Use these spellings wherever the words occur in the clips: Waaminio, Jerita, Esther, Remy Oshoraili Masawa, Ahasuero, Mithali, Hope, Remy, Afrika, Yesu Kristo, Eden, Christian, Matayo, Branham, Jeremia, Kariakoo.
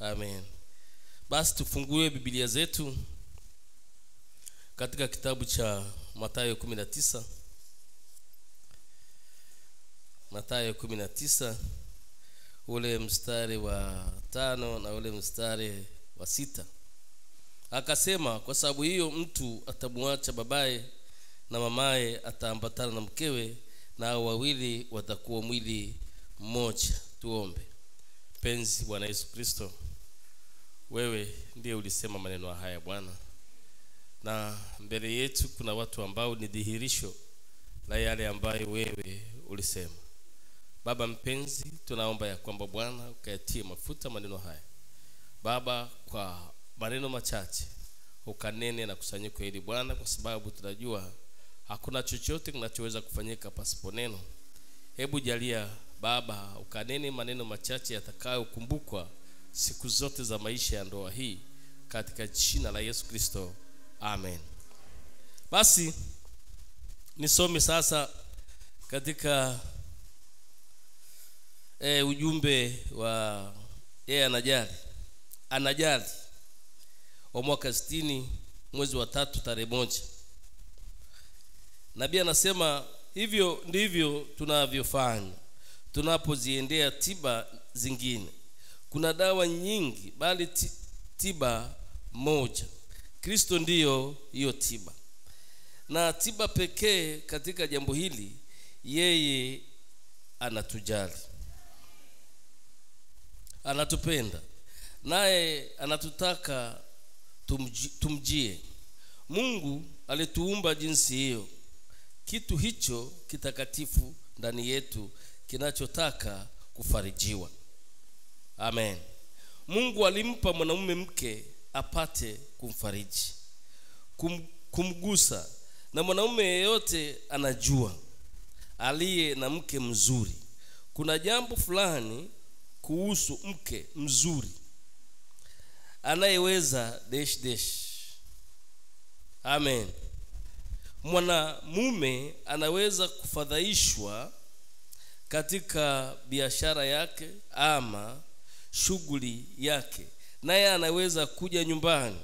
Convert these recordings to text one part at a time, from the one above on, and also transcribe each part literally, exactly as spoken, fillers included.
Amen. Basi tufungue Biblia zetu katika kitabu cha Matayo kumi na tisa. Matayo kumi na tisa ule mstari wa tano na ule mstari wa sita. Akasema, kwa sababu hiyo mtu atamwacha babaye na mamaye, ataambatana na mkewe, na wawili watakuwa mwili mmoja. Tuombe. Penzi Bwana Yesu Kristo, wewe ndiye ulisema maneno haya Bwana, na mbele yetu kuna watu ambao ni dhihirisho la yale ambayo wewe ulisema. Baba mpenzi, tunaomba ya kwamba Bwana ukayatie mafuta maneno haya Baba, kwa maneno machache ukanene na kusanyiko hili Bwana, kwa sababu tunajua hakuna chochote kinachoweza kufanyika pasipo neno. Hebu jalia Baba ukanene maneno machache yatakayokumbukwa siku zote za maisha ya ndoa hii, katika jina la Yesu Kristo, amen. Basi nisome sasa katika e, ujumbe wa yeye anajali anajali wa mwaka sitini mwezi wa tatu tarehe moja. Nabii anasema, hivyo ndivyo tunavyofanya tunapoziendea tiba zingine. Kuna dawa nyingi, bali tiba moja. Kristo ndiyo hiyo tiba, na tiba pekee katika jambo hili. Yeye anatujali, anatupenda, naye anatutaka tumjie. Mungu alituumba jinsi hiyo, kitu hicho kitakatifu ndani yetu kinachotaka kufarijiwa. Amen. Mungu alimpa mwanamume mke apate kumfariji, kum, kumgusa. Na mwanamume yeyote anajua aliye na mke mzuri kuna jambo fulani kuhusu mke mzuri anayeweza dash dash. Amen. Mwanamume anaweza kufadhaishwa katika biashara yake ama shughuli yake, naye anaweza kuja nyumbani,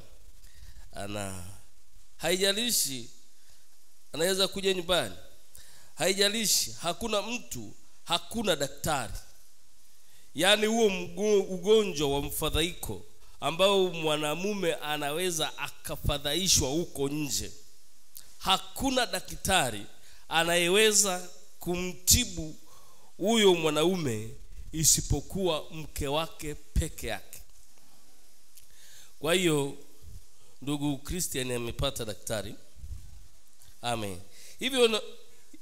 ana haijalishi, anaweza kuja nyumbani haijalishi. Hakuna mtu, hakuna daktari, yaani huo ugonjwa wa mfadhaiko ambao mwanamume anaweza akafadhaishwa huko nje, hakuna daktari anayeweza kumtibu huyo mwanaume isipokuwa mke wake peke yake. Kwa hiyo ndugu Christian amepata daktari. Amen. Hivyo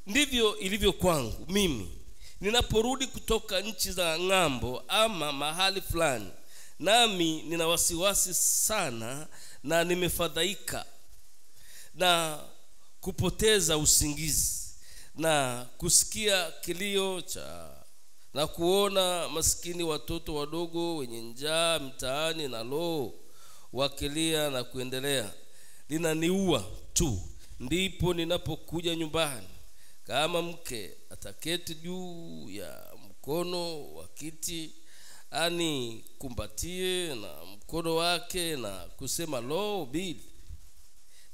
ndivyo ilivyo kwangu mimi ninaporudi kutoka nchi za ng'ambo ama mahali fulani, nami nina wasiwasi sana na nimefadhaika na kupoteza usingizi na kusikia kilio cha na kuona maskini watoto wadogo wenye njaa mtaani na loo wakilia na kuendelea, linaniua tu. Ndipo ninapokuja nyumbani kama mke, ataketi juu ya mkono wa kiti ani kumbatie na mkono wake na kusema, loo Bili,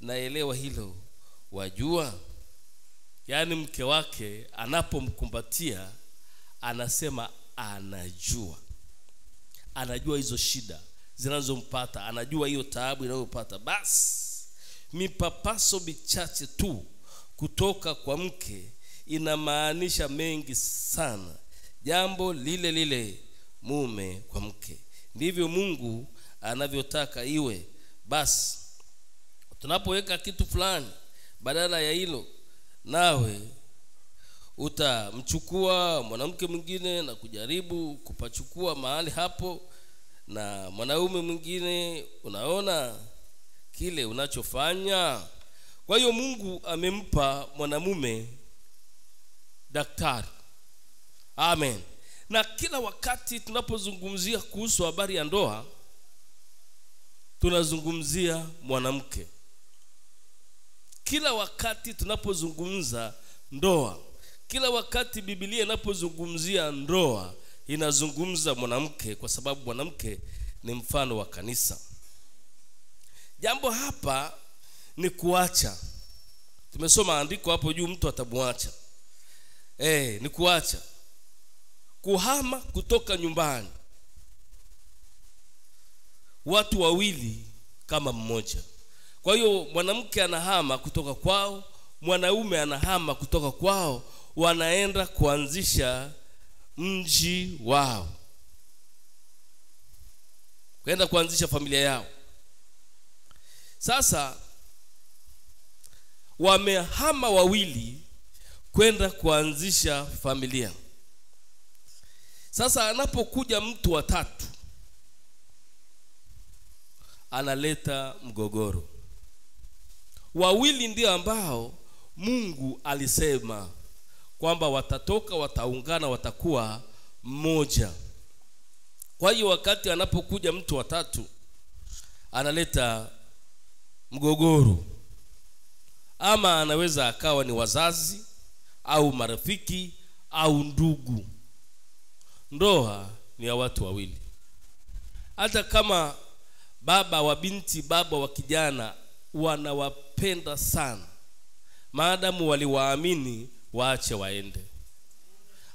naelewa hilo wajua. Yaani mke wake anapomkumbatia anasema anajua, anajua hizo shida zinazompata, anajua hiyo taabu inayopata. Basi mipapaso michache tu kutoka kwa mke inamaanisha mengi sana, jambo lile lile mume kwa mke. Ndivyo Mungu anavyotaka iwe. Basi tunapoweka kitu fulani badala ya hilo, nawe utamchukua mwanamke mwingine na kujaribu kupachukua mahali hapo na mwanaume mwingine. Unaona kile unachofanya. Kwa hiyo Mungu amempa mwanamume daktari. Amen. Na kila wakati tunapozungumzia kuhusu habari ya ndoa tunazungumzia mwanamke. Kila wakati tunapozungumza ndoa, kila wakati Biblia inapozungumzia ndoa inazungumza mwanamke, kwa sababu mwanamke ni mfano wa kanisa. Jambo hapa ni kuacha. Tumesoma andiko hapo juu, mtu atamwacha. Eh, ni kuacha, kuhama kutoka nyumbani. Watu wawili kama mmoja. Kwa hiyo mwanamke anahama kutoka kwao, mwanaume anahama kutoka kwao, wanaenda kuanzisha mji wao, kwenda kuanzisha familia yao. Sasa wamehama wawili kwenda kuanzisha familia. Sasa anapokuja mtu wa tatu, analeta mgogoro. Wawili ndio ambao Mungu alisema kwamba watatoka, wataungana, watakuwa mmoja. Kwa hiyo wakati anapokuja mtu wa tatu, analeta mgogoro. Ama anaweza akawa ni wazazi au marafiki au ndugu. Ndoa ni ya watu wawili. Hata kama baba wa binti, baba wa kijana wanawapenda sana, maadamu waliwaamini, waache waende.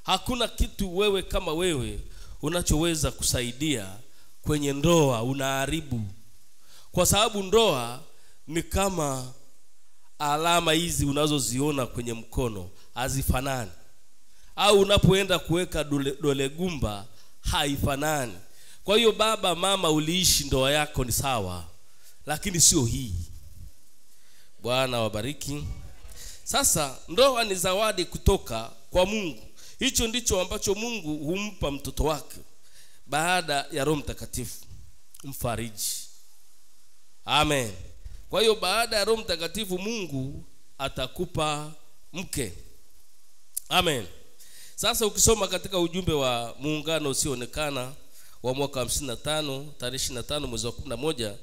Hakuna kitu wewe kama wewe unachoweza kusaidia kwenye ndoa, unaharibu. Kwa sababu ndoa ni kama alama hizi unazoziona kwenye mkono, hazifanani. Au unapoenda kuweka dole, dole gumba, haifanani. Kwa hiyo baba, mama, uliishi ndoa yako ni sawa, lakini sio hii. Bwana wabariki. Sasa ndoa ni zawadi kutoka kwa Mungu. Hicho ndicho ambacho Mungu humpa mtoto wake baada ya Roho Mtakatifu mfariji. Amen. Kwa hiyo baada ya Roho Mtakatifu Mungu atakupa mke. Amen. Sasa ukisoma katika ujumbe wa muungano usioonekana wa mwaka hamsini na tano tarehe ishirini na tano mwezi wa kumi na moja,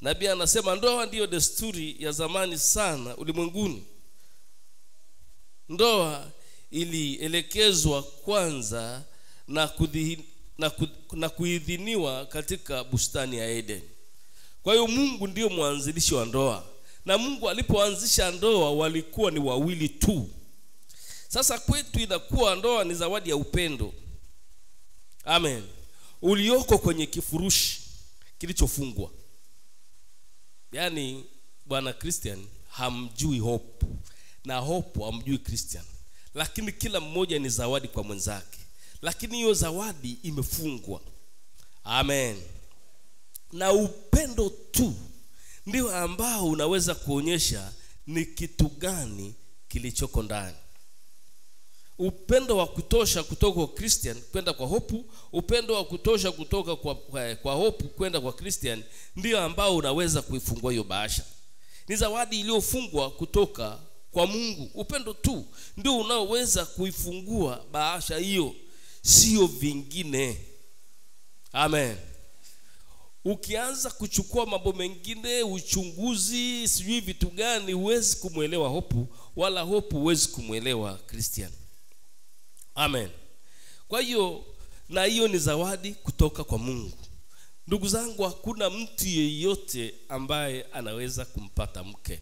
nabii anasema ndoa ndiyo desturi ya zamani sana ulimwenguni. Ndoa ilielekezwa kwanza na kudhi, na, ku, na kuidhiniwa katika bustani ya Eden. Kwa hiyo Mungu ndiyo mwanzilishi wa ndoa. Na Mungu alipoanzisha ndoa walikuwa ni wawili tu. Sasa kwetu inakuwa ndoa ni zawadi ya upendo. Amen. Ulioko kwenye kifurushi kilichofungwa. Yaani bwana Christian hamjui Hope, na Hope hamjui Christian. Lakini kila mmoja ni zawadi kwa mwenzake. Lakini hiyo zawadi imefungwa. Amen. Na upendo tu ndio ambao unaweza kuonyesha ni kitu gani kilichoko ndani. Upendo wa kutosha kutoka kwa Christian kwenda kwa Hope, upendo wa kutosha kutoka kwa, kwa, kwa Hope kwenda kwa Christian, ndio ambao unaweza kuifungua hiyo bahasha. Ni zawadi iliyofungwa kutoka kwa Mungu. Upendo tu ndio unaoweza kuifungua bahasha hiyo, sio vingine. Amen. Ukianza kuchukua mambo mengine, uchunguzi, sijui vitu gani, huwezi kumwelewa Hope, wala Hope huwezi kumwelewa Christian. Amen. Kwa hiyo, na hiyo ni zawadi kutoka kwa Mungu. Ndugu zangu, hakuna mtu yeyote ambaye anaweza kumpata mke.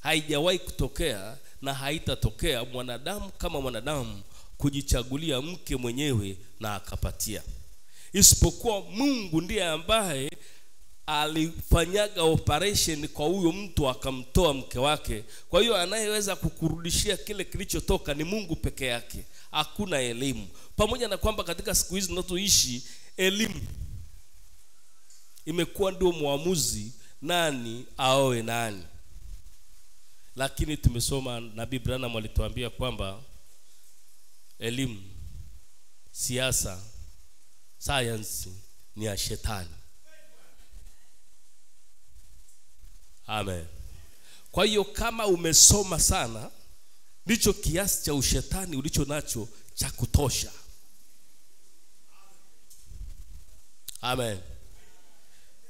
Haijawahi kutokea na haitatokea mwanadamu kama mwanadamu kujichagulia mke mwenyewe na akapatia. Isipokuwa Mungu ndiye ambaye alifanyaga operation kwa huyo mtu akamtoa mke wake. Kwa hiyo anayeweza kukurudishia kile kilichotoka ni Mungu peke yake. Hakuna elimu. Pamoja na kwamba katika siku hizi tunazoishi elimu imekuwa ndio muamuzi nani aoe nani. Lakini tumesoma nabii Branham alituambia kwamba elimu, siasa, science ni ya shetani. Amen. Kwa hiyo kama umesoma sana, ndicho kiasi cha ushetani ulicho nacho cha kutosha. Amen.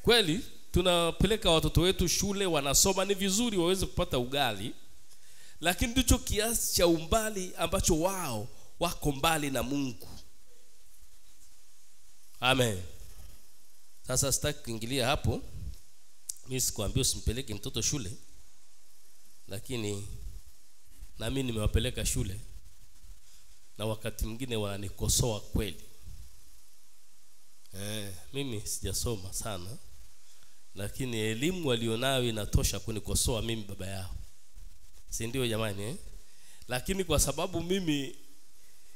Kweli tunapeleka watoto wetu shule, wanasoma, ni vizuri waweze kupata ugali, lakini ndicho kiasi cha umbali ambacho wao wako mbali na Mungu. Amen. Sasa sitaki kuingilia hapo. Mimi sikuambia usimpeleke mtoto shule, lakini na mimi nimewapeleka shule, na wakati mwingine wananikosoa kweli. Eh, mimi sijasoma sana, lakini elimu walionayo inatosha kunikosoa mimi baba yao, si ndio jamani eh? Lakini kwa sababu mimi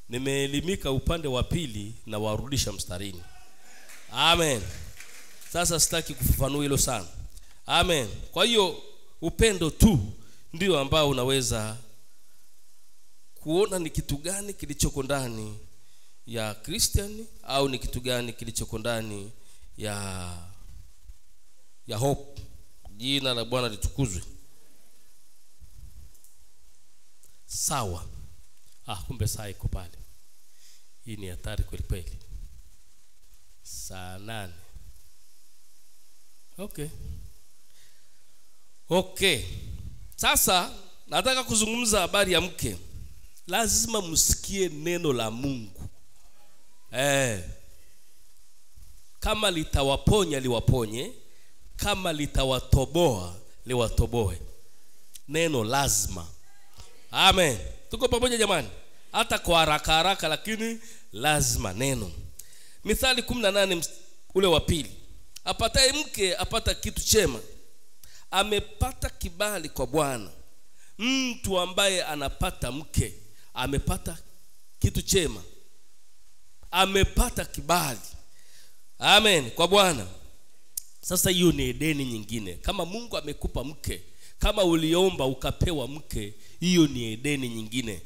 nimeelimika upande wa pili, na warudisha mstarini. Amen. Sasa sitaki kufafanua hilo sana. Amen. Kwa hiyo upendo tu ndio ambao unaweza kuona ni kitu gani kilichoko ndani ya Christian au ni kitu gani kilichoko ndani ya ya Hope. Jina la Bwana litukuzwe. Sawa. Ah, kumbe saa iko pale. Hii ni hatari kweli kweli. Saa nane. Okay. Okay. Sasa nataka kuzungumza habari ya mke. Lazima msikie neno la Mungu. Eh. Kama litawaponya liwaponye, kama litawatoboa liwatoboe. Neno lazima. Amen. Tuko pamoja jamani? Hata kwa haraka haraka, lakini lazima neno. Mithali kumi na nane ule wa pili. Apataye mke apata kitu chema, amepata kibali kwa Bwana. Mtu ambaye anapata mke amepata kitu chema, amepata kibali. Amen kwa Bwana. Sasa hiyo ni Edeni nyingine. Kama Mungu amekupa mke, kama uliomba ukapewa mke, hiyo ni Edeni nyingine.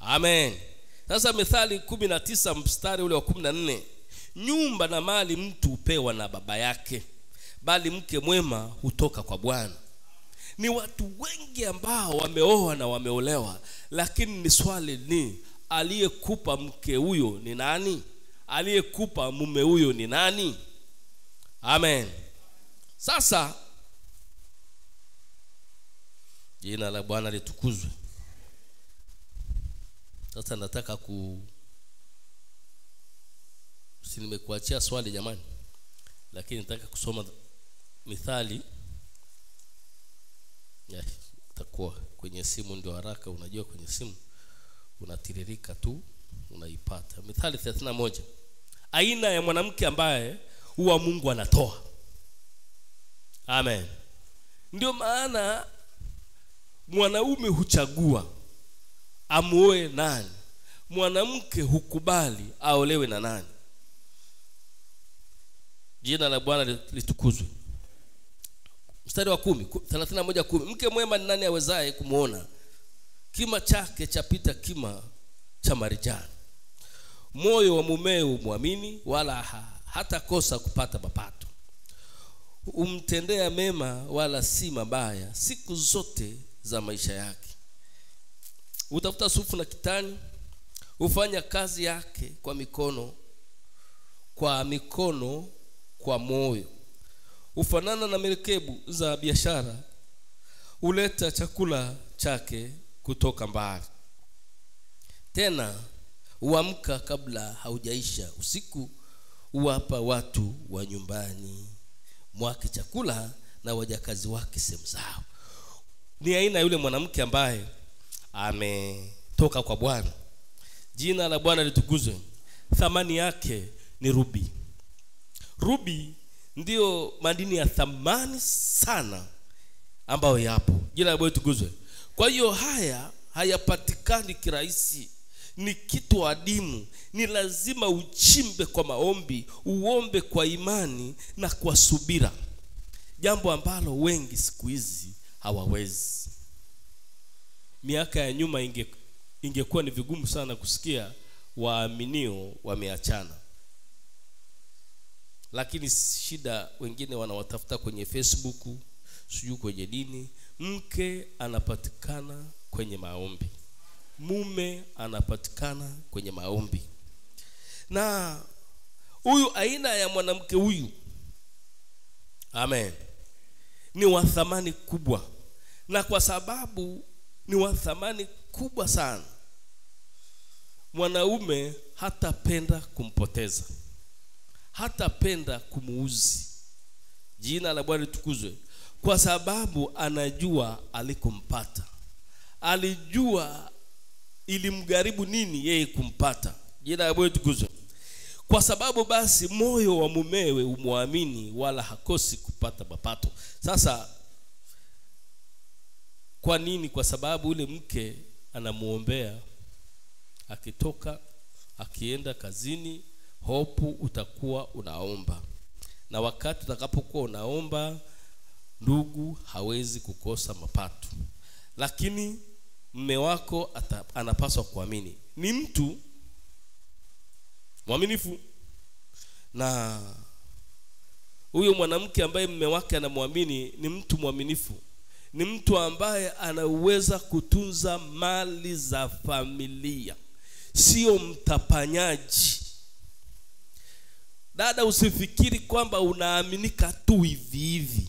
Amen. Sasa Mithali kumi na tisa mstari ule wa kumi na nne. Nyumba na mali mtu hupewa na baba yake, bali mke mwema hutoka kwa Bwana. Ni watu wengi ambao wameoa na wameolewa, lakini ni swali ni aliyekupa mke huyo ni nani? Aliyekupa mume huyo ni nani? Amen. Sasa jina la Bwana litukuzwe. Sasa nataka ku si nimekuachia swali jamani, lakini nataka kusoma Mithali. Ya, itakuwa kwenye simu ndio haraka, unajua kwenye simu unatiririka tu unaipata. Mithali thelathini na moja. Aina ya mwanamke ambaye huwa Mungu anatoa. Amen. Ndio maana mwanaume huchagua amuoe nani, mwanamke hukubali aolewe na nani. Jina la Bwana litukuzwe. Mstari wa kumi, thelathini na moja kumi. Mke mwema ni nani awezaye kumuona? Kima chake chapita kima cha marijani. Moyo wa mumeo muamini, wala hata kosa kupata mapato. Umtendea mema wala si mabaya siku zote za maisha yake. Utafuta sufu na kitani, ufanya kazi yake kwa mikono, kwa mikono kwa moyo. Ufanana na merikebu za biashara, uleta chakula chake kutoka mbali. Tena uamka kabla haujaisha usiku, uwapa watu wa nyumbani mwake chakula na wajakazi wake sehemu zao. Ni aina yule mwanamke ambaye ametoka kwa Bwana. Jina la Bwana litukuzwe. Thamani yake ni rubi. Rubi ndio madini ya thamani sana ambayo yapo. Jina la Bwana litukuzwe. Kwa hiyo haya hayapatikani kirahisi, ni kitu adimu, ni lazima uchimbe kwa maombi, uombe kwa imani na kwa subira, jambo ambalo wengi siku hizi hawawezi. Miaka ya nyuma inge, ingekuwa ni vigumu sana kusikia waaminio wameachana, lakini shida wengine wanawatafuta kwenye Facebook, sijui kwenye dini. Mke anapatikana kwenye maombi, mume anapatikana kwenye maombi. Na huyu aina ya mwanamke huyu, amen, ni wa thamani kubwa. Na kwa sababu ni wa thamani kubwa sana, mwanaume hatapenda kumpoteza, hatapenda kumuuzi. Jina la Bwana litukuzwe, kwa sababu anajua alikompata. Alijua ilimgharibu nini yeye kumpata. Jina la Bwana litukuzwe. Kwa sababu basi moyo wa mumewe umwamini, wala hakosi kupata mapato. Sasa kwa nini? Kwa sababu ule mke anamuombea, akitoka akienda kazini, Hope, utakuwa unaomba. Na wakati utakapokuwa unaomba, ndugu hawezi kukosa mapato. Lakini mume wako ata, anapaswa kuamini ni mtu mwaminifu. Na huyo mwanamke ambaye mume wake anamwamini ni mtu mwaminifu, ni mtu ambaye anaweza kutunza mali za familia, sio mtapanyaji. Dada, usifikiri kwamba unaaminika tu hivi hivi.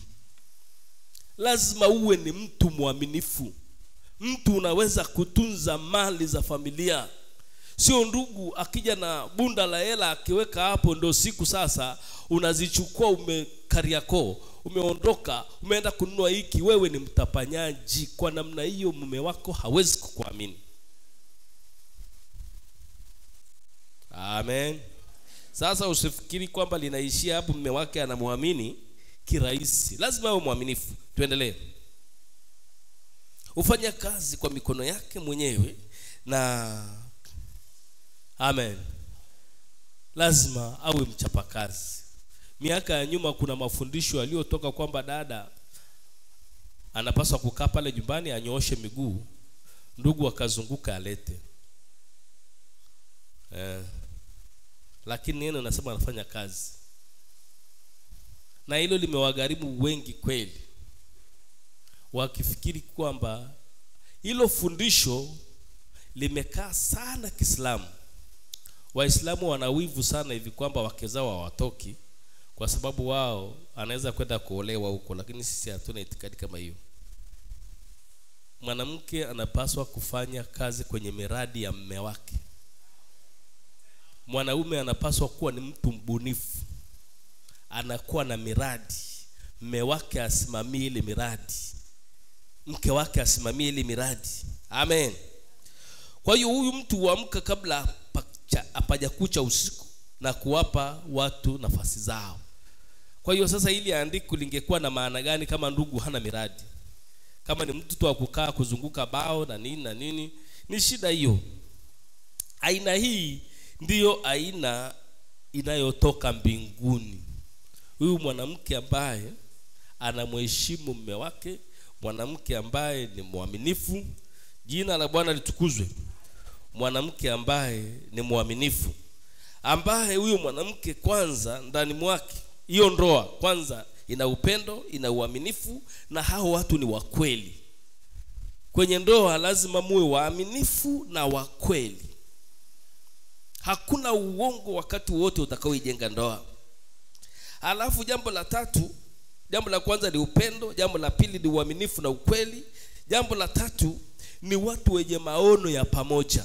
Lazima uwe ni mtu mwaminifu, mtu unaweza kutunza mali za familia. Sio ndugu akija na bunda la hela akiweka hapo, ndo siku sasa unazichukua umekariako, umeondoka, umeenda kununua hiki. Wewe ni mtapanyaji. Kwa namna hiyo mume wako hawezi kukuamini. Amen. Sasa usifikiri kwamba linaishia hapo, mume wake anamuamini kirahisi. Lazima awe mwaminifu. Tuendelee. Ufanya kazi kwa mikono yake mwenyewe na amen. Lazima awe mchapakazi. Miaka ya nyuma kuna mafundisho yaliyotoka kwamba dada anapaswa kukaa pale nyumbani anyooshe miguu, ndugu akazunguka alete. Eh. Lakini neno nasema anafanya kazi. Na hilo limewagharimu wengi kweli, wakifikiri kwamba hilo fundisho limekaa sana Kiislamu. Waislamu wanawivu sana hivi kwamba wake zao hawatoki, kwa sababu wao anaweza kwenda kuolewa huko. Lakini sisi hatuna itikadi kama hiyo. Mwanamke anapaswa kufanya kazi kwenye miradi ya mume wake. Mwanaume anapaswa kuwa ni mtu mbunifu, anakuwa na miradi, mume wake asimamie ile miradi, mke wake asimamie ile miradi. Amen. Kwa hiyo huyu mtu huamka kabla hapajakucha usiku na kuwapa watu nafasi zao. Kwa hiyo sasa ili andiko lingekuwa na maana gani kama ndugu hana miradi, kama ni mtu tu wa kukaa kuzunguka bao na nini na nini? Ni shida hiyo. Aina hii ndiyo aina inayotoka mbinguni. Huyu mwanamke ambaye anamheshimu mume wake, mwanamke ambaye ni mwaminifu. Jina la Bwana litukuzwe. Mwanamke ambaye ni mwaminifu, ambaye huyo mwanamke kwanza ndani mwake hiyo ndoa kwanza ina upendo, ina uaminifu, na hao watu ni wakweli. Kwenye ndoa lazima muwe waaminifu na wakweli. Hakuna uongo wakati wote utakaoijenga ndoa. Alafu jambo la tatu, jambo la kwanza ni upendo, jambo la pili ni uaminifu na ukweli, jambo la tatu ni watu wenye maono ya pamoja.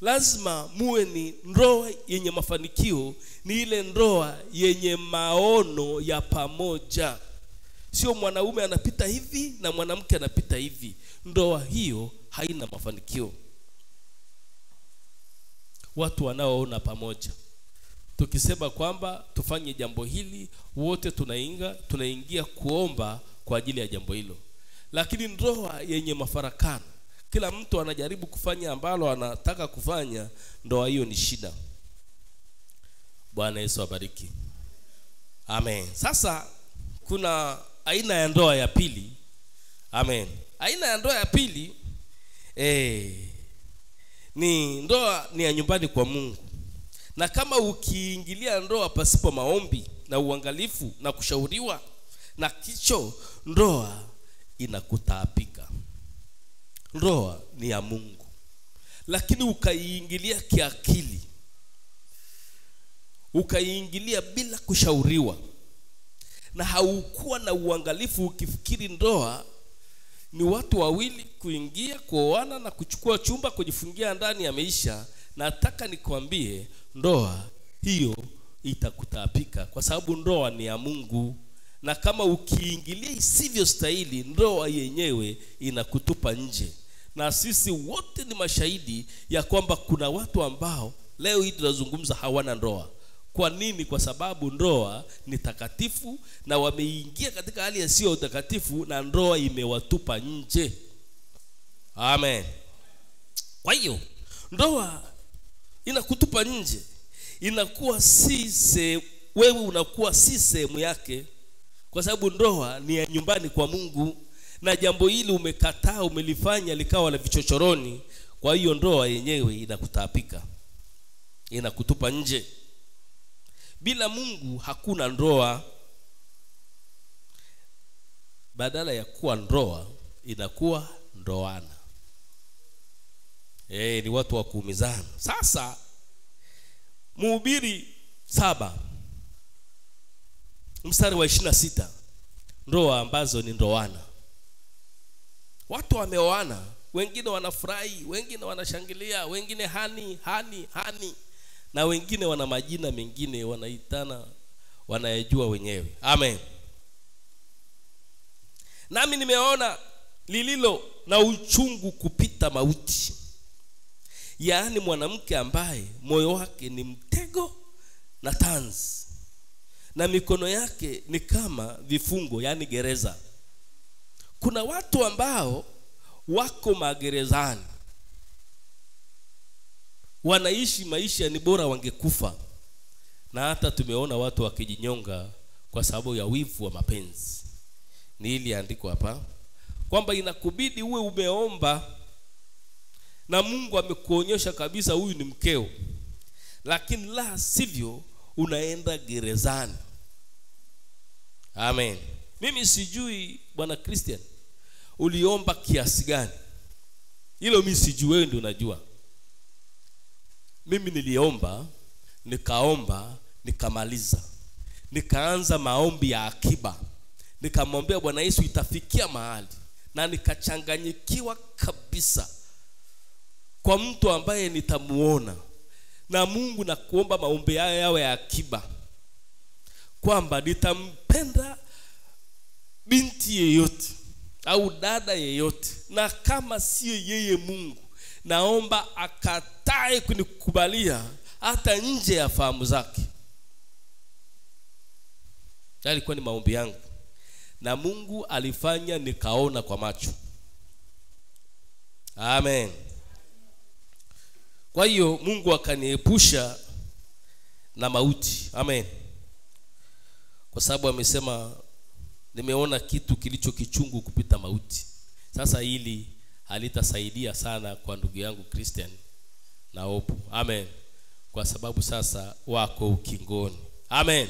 Lazima muwe ni ndoa yenye mafanikio ni ile ndoa yenye maono ya pamoja. Sio mwanaume anapita hivi na mwanamke anapita hivi, ndoa hiyo haina mafanikio. Watu wanaoona pamoja. Tukisema kwamba tufanye jambo hili, wote tunainga tunaingia kuomba kwa ajili ya jambo hilo. Lakini ndoa yenye mafarakano, kila mtu anajaribu kufanya ambalo anataka kufanya, ndoa hiyo ni shida. Bwana Yesu abariki. Amen. Sasa kuna aina ya ndoa ya pili. Amen. Aina ya ndoa ya pili eh ni ndoa ni ya nyumbani kwa Mungu. Na kama ukiingilia ndoa pasipo maombi na uangalifu na kushauriwa na kicho, ndoa inakutaapika. Ndoa ni ya Mungu, lakini ukaiingilia kiakili, ukaiingilia bila kushauriwa na haukuwa na uangalifu, ukifikiri ndoa ni watu wawili kuingia kuoana na kuchukua chumba kujifungia ndani ya maisha. Nataka nikwambie ndoa hiyo itakutaabika, kwa sababu ndoa ni ya Mungu, na kama ukiingilia isivyo stahili, ndoa yenyewe inakutupa nje. Na sisi wote ni mashahidi ya kwamba kuna watu ambao leo hii tunazungumza hawana ndoa. Kwa nini? Kwa sababu ndoa ni takatifu, na wameingia katika hali ya sio utakatifu, na ndoa imewatupa nje. Amen. Kwa hiyo ndoa inakutupa nje, inakuwa sisi wewe unakuwa si sehemu yake, kwa sababu ndoa ni ya nyumbani kwa Mungu, na jambo hili umekataa, umelifanya likawa la vichochoroni. Kwa hiyo ndoa yenyewe inakutaabika, inakutupa nje. Bila Mungu hakuna ndoa. Badala ya kuwa ndoa inakuwa ndoana. Eh, ni watu wa kuumizana. Sasa Mhubiri saba mstari wa ishirini na sita, ndoa ambazo ni ndoana. Watu wameoana, wengine wanafurahi, wengine wanashangilia, wengine hani hani hani, na wengine wana majina mengine wanaitana, wanayejua wenyewe. Amen. Nami nimeona lililo na uchungu kupita mauti, yaani mwanamke ambaye moyo wake ni mtego na tanzi, na mikono yake ni kama vifungo, yaani gereza. Kuna watu ambao wako magerezani, wanaishi maisha ni bora wangekufa. Na hata tumeona watu wakijinyonga kwa sababu ya wivu wa mapenzi. Ni hili andiko hapa kwamba inakubidi uwe umeomba na Mungu amekuonyesha kabisa huyu ni mkeo, lakini la sivyo unaenda gerezani. Amen. Mimi sijui bwana Christian uliomba kiasi gani, hilo mimi sijui, wewe ndio unajua. Mimi niliomba, nikaomba, nikamaliza, nikaanza maombi ya akiba, nikamwombea Bwana Yesu itafikia mahali, na nikachanganyikiwa kabisa kwa mtu ambaye nitamuona. Na Mungu na kuomba maombi hayo yawe ya akiba, kwamba nitampenda binti yeyote au dada yeyote, na kama sio yeye Mungu naomba akatae kunikubalia hata nje ya fahamu zake. Yalikuwa ni maombi yangu, na Mungu alifanya nikaona kwa macho. Amen. Kwa hiyo Mungu akaniepusha na mauti. Amen. Kwa sababu amesema nimeona kitu kilicho kichungu kupita mauti. Sasa hili halitasaidia sana kwa ndugu yangu Christian na Hope. Amen. Kwa sababu sasa wako ukingoni. Amen.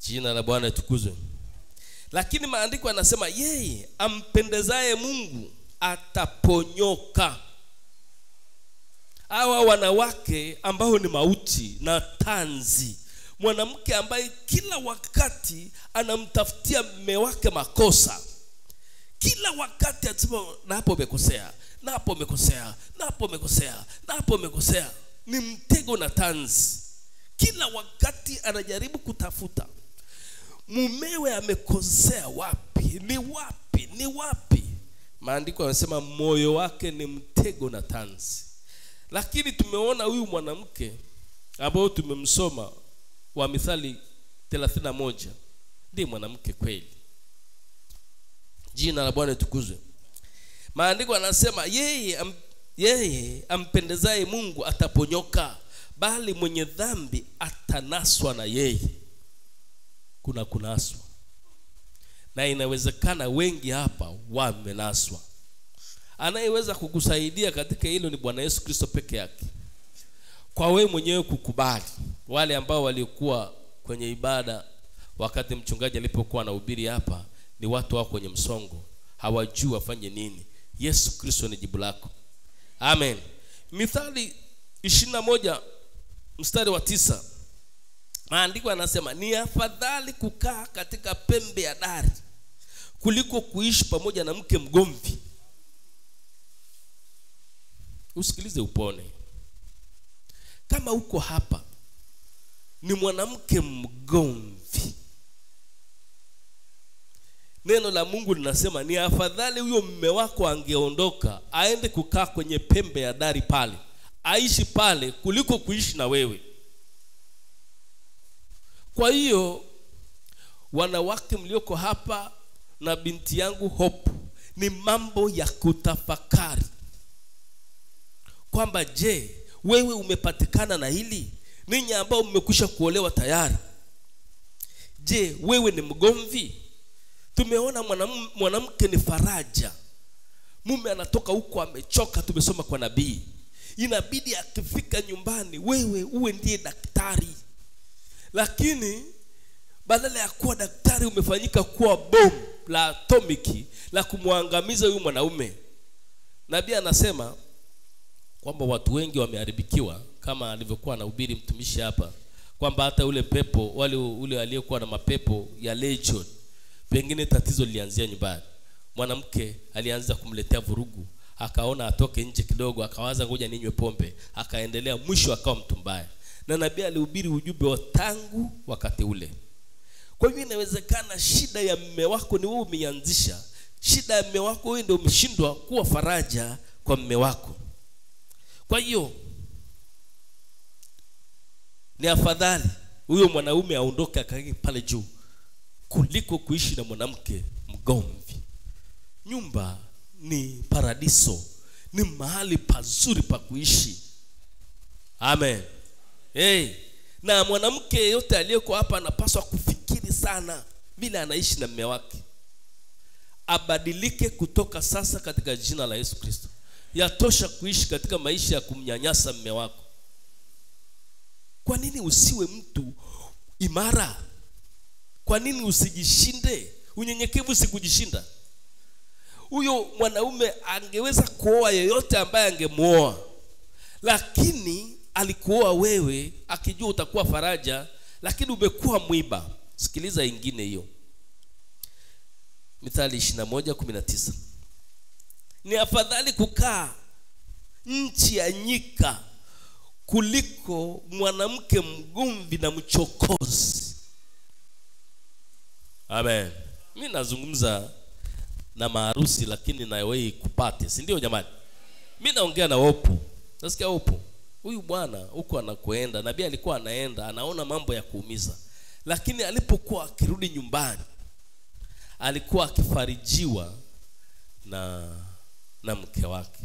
Jina la Bwana litukuzwe. Lakini maandiko yanasema yeye ampendezaye Mungu ataponyoka. Hawa wanawake ambao ni mauti na tanzi, mwanamke ambaye kila wakati anamtafutia mume wake makosa, kila wakati atasema na hapo umekosea, na hapo umekosea, na hapo umekosea, na hapo umekosea. Ni mtego na tanzi. Kila wakati anajaribu kutafuta mumewe amekosea wapi, ni wapi, ni wapi. Maandiko yanasema moyo wake ni mtego na tanzi. Lakini tumeona huyu mwanamke ambao tumemsoma wa Mithali thelathini na moja ndiye mwanamke kweli. Jina la Bwana litukuzwe. Maandiko anasema yeye am, yeye ampendezaye Mungu ataponyoka, bali mwenye dhambi atanaswa na yeye. Kuna kunaswa. Na inawezekana wengi hapa wamenaswa. Anayeweza kukusaidia katika hilo ni Bwana Yesu Kristo peke yake. Kwa wewe mwenyewe kukubali. Wale ambao walikuwa kwenye ibada wakati mchungaji alipokuwa anahubiri hapa ni watu wako kwenye msongo, hawajui wafanye nini. Yesu Kristo ni jibu lako. Amen. Mithali ishirini na moja mstari wa tisa, maandiko yanasema ni afadhali kukaa katika pembe ya dari kuliko kuishi pamoja na mke mgomvi. Usikilize upone. Kama uko hapa ni mwanamke mgomvi. Neno la Mungu linasema ni afadhali huyo mume wako angeondoka aende kukaa kwenye pembe ya dari pale, aishi pale, kuliko kuishi na wewe. Kwa hiyo wanawake mlioko hapa na binti yangu Hope, ni mambo ya kutafakari kwamba je, wewe umepatikana na hili? Ninyi ambao mmekwisha kuolewa tayari, je, wewe ni mgomvi? Tumeona mwanamke ni faraja, mume anatoka huko amechoka, tumesoma kwa nabii, inabidi akifika nyumbani wewe uwe ndiye daktari. Lakini badala ya kuwa daktari umefanyika kuwa bomu la atomiki la kumwangamiza huyu mwanaume. Nabii anasema kwamba watu wengi wameharibikiwa, kama alivyokuwa anahubiri mtumishi hapa, kwamba hata ule pepo wale ule aliyekuwa na mapepo ya legion, pengine tatizo lilianzia nyumbani. Mwanamke alianza kumletea vurugu, akaona atoke nje kidogo, akawaza ngoja ninywe pombe, akaendelea, mwisho akawa mtu mbaya. Na nabii alihubiri ujumbe wa tangu wakati ule. Kwa hiyo inawezekana shida ya mume wako ni wewe umeanzisha. Shida ya mume wako wewe ndio umeshindwa kuwa faraja kwa mume wako. Kwa hiyo ni afadhali huyo mwanaume aondoke akae pale juu kuliko kuishi na mwanamke mgomvi. Nyumba ni paradiso, ni mahali pazuri pa kuishi. Amen. Hey, na mwanamke yote aliyeko hapa anapaswa kufikiri sana bila anaishi na mume wake. Abadilike kutoka sasa katika jina la Yesu Kristo. Yatosha kuishi katika maisha ya kumnyanyasa mume wako. Kwa nini usiwe mtu imara? Kwa nini usijishinde? Unyenyekevu si kujishinda. Huyo mwanaume angeweza kuoa yeyote ambaye angemuoa. Lakini alikuoa wewe akijua utakuwa faraja, lakini umekuwa mwiba. Sikiliza ingine hiyo, Mithali ishirini na moja kumi na tisa. Ni afadhali kukaa nchi ya nyika kuliko mwanamke mgomvi na mchokozi. Amen. Mimi nazungumza na maharusi, lakini na wewe kupate, si ndio jamani? Mimi naongea na Hope. Nasikia Hope, huyu bwana huko anakoenda, nabii alikuwa anaenda, anaona mambo ya kuumiza. Lakini alipokuwa akirudi nyumbani, alikuwa akifarijiwa na na mke wake.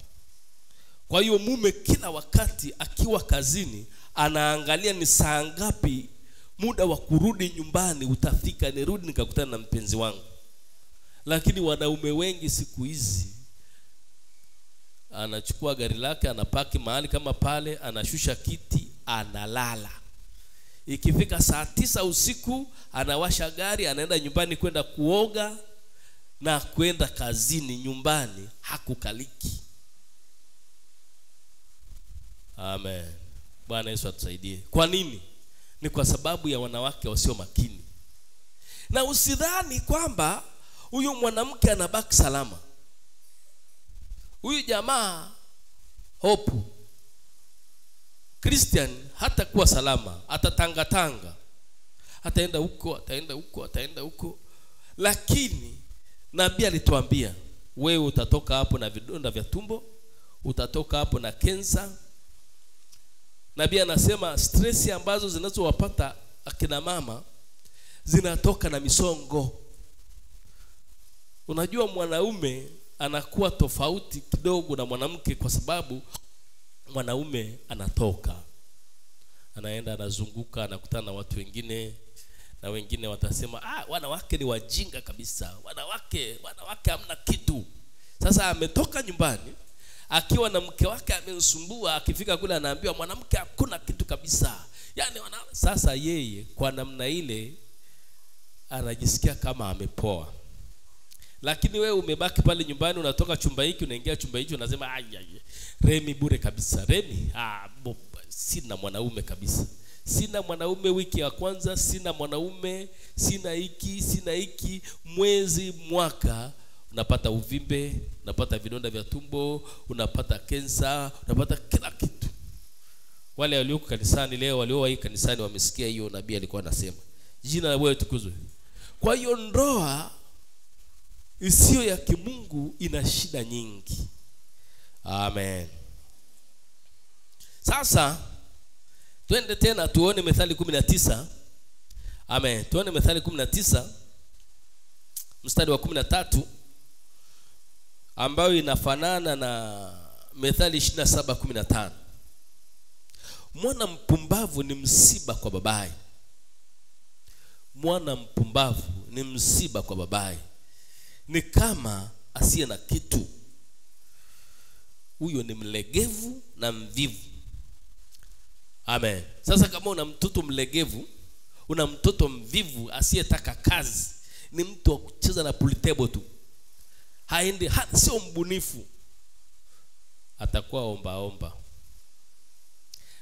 Kwa hiyo mume kila wakati akiwa kazini anaangalia ni saa ngapi muda wa kurudi nyumbani utafika, nirudi nikakutana na mpenzi wangu. Lakini wanaume wengi siku hizi anachukua gari lake, anapaki mahali kama pale, anashusha kiti, analala. Ikifika saa tisa usiku anawasha gari, anaenda nyumbani kwenda kuoga na kwenda kazini. Nyumbani hakukaliki. Amen. Bwana Yesu atusaidie. Kwa nini? Ni kwa sababu ya wanawake wasio makini. Na usidhani kwamba huyo mwanamke anabaki salama. Huyu jamaa Hope, Christian, hata kuwa salama, atatanga tanga, ataenda huko, ataenda huko, ataenda huko. Lakini nabii alituambia wewe utatoka hapo na vidonda vya tumbo, utatoka hapo na kensa. Nabii anasema stress ambazo zinazowapata akina mama zinatoka na misongo. Unajua mwanaume anakuwa tofauti kidogo na mwanamke kwa sababu mwanaume anatoka, anaenda, anazunguka, anakutana na watu wengine. Na wengine watasema ah, wanawake ni wajinga kabisa, wanawake wanawake hamna kitu. Sasa ametoka nyumbani akiwa na mke wake amemsumbua, akifika kule anaambiwa mwanamke hakuna kitu kabisa. Yaani wana... sasa yeye kwa namna ile anajisikia kama amepoa. Lakini wewe umebaki pale nyumbani, unatoka chumba hiki unaingia chumba hicho, unasema ajaye Remy bure kabisa. Remy ah, sina mwanaume kabisa, sina mwanaume wiki ya kwanza, sina mwanaume, sina hiki, sina hiki, mwezi, mwaka. Unapata uvimbe, unapata vidonda vya tumbo, unapata kensa, unapata kila kitu. Wale walioko kanisani leo, waliowahi kanisani wamesikia hiyo nabii alikuwa anasema. Jina la Bwana litukuzwe. Kwa hiyo ndoa isiyo ya kimungu ina shida nyingi. Amen. Sasa twende tena tuone Methali kumi na tisa. Amen. Tuone Methali kumi na tisa mstari wa kumi na tatu ambayo inafanana na Methali ishirini na saba kumi na tano. Mwana mpumbavu ni msiba kwa babaye. Mwana mpumbavu ni msiba kwa babaye. Ni kama asiye na kitu. Huyo ni mlegevu na mvivu. Amen. Sasa kama una mtoto mlegevu, una mtoto mvivu asiyetaka kazi, ni mtu wa kucheza na pool table tu. Haendi, ha, sio mbunifu. Atakuwa omba omba.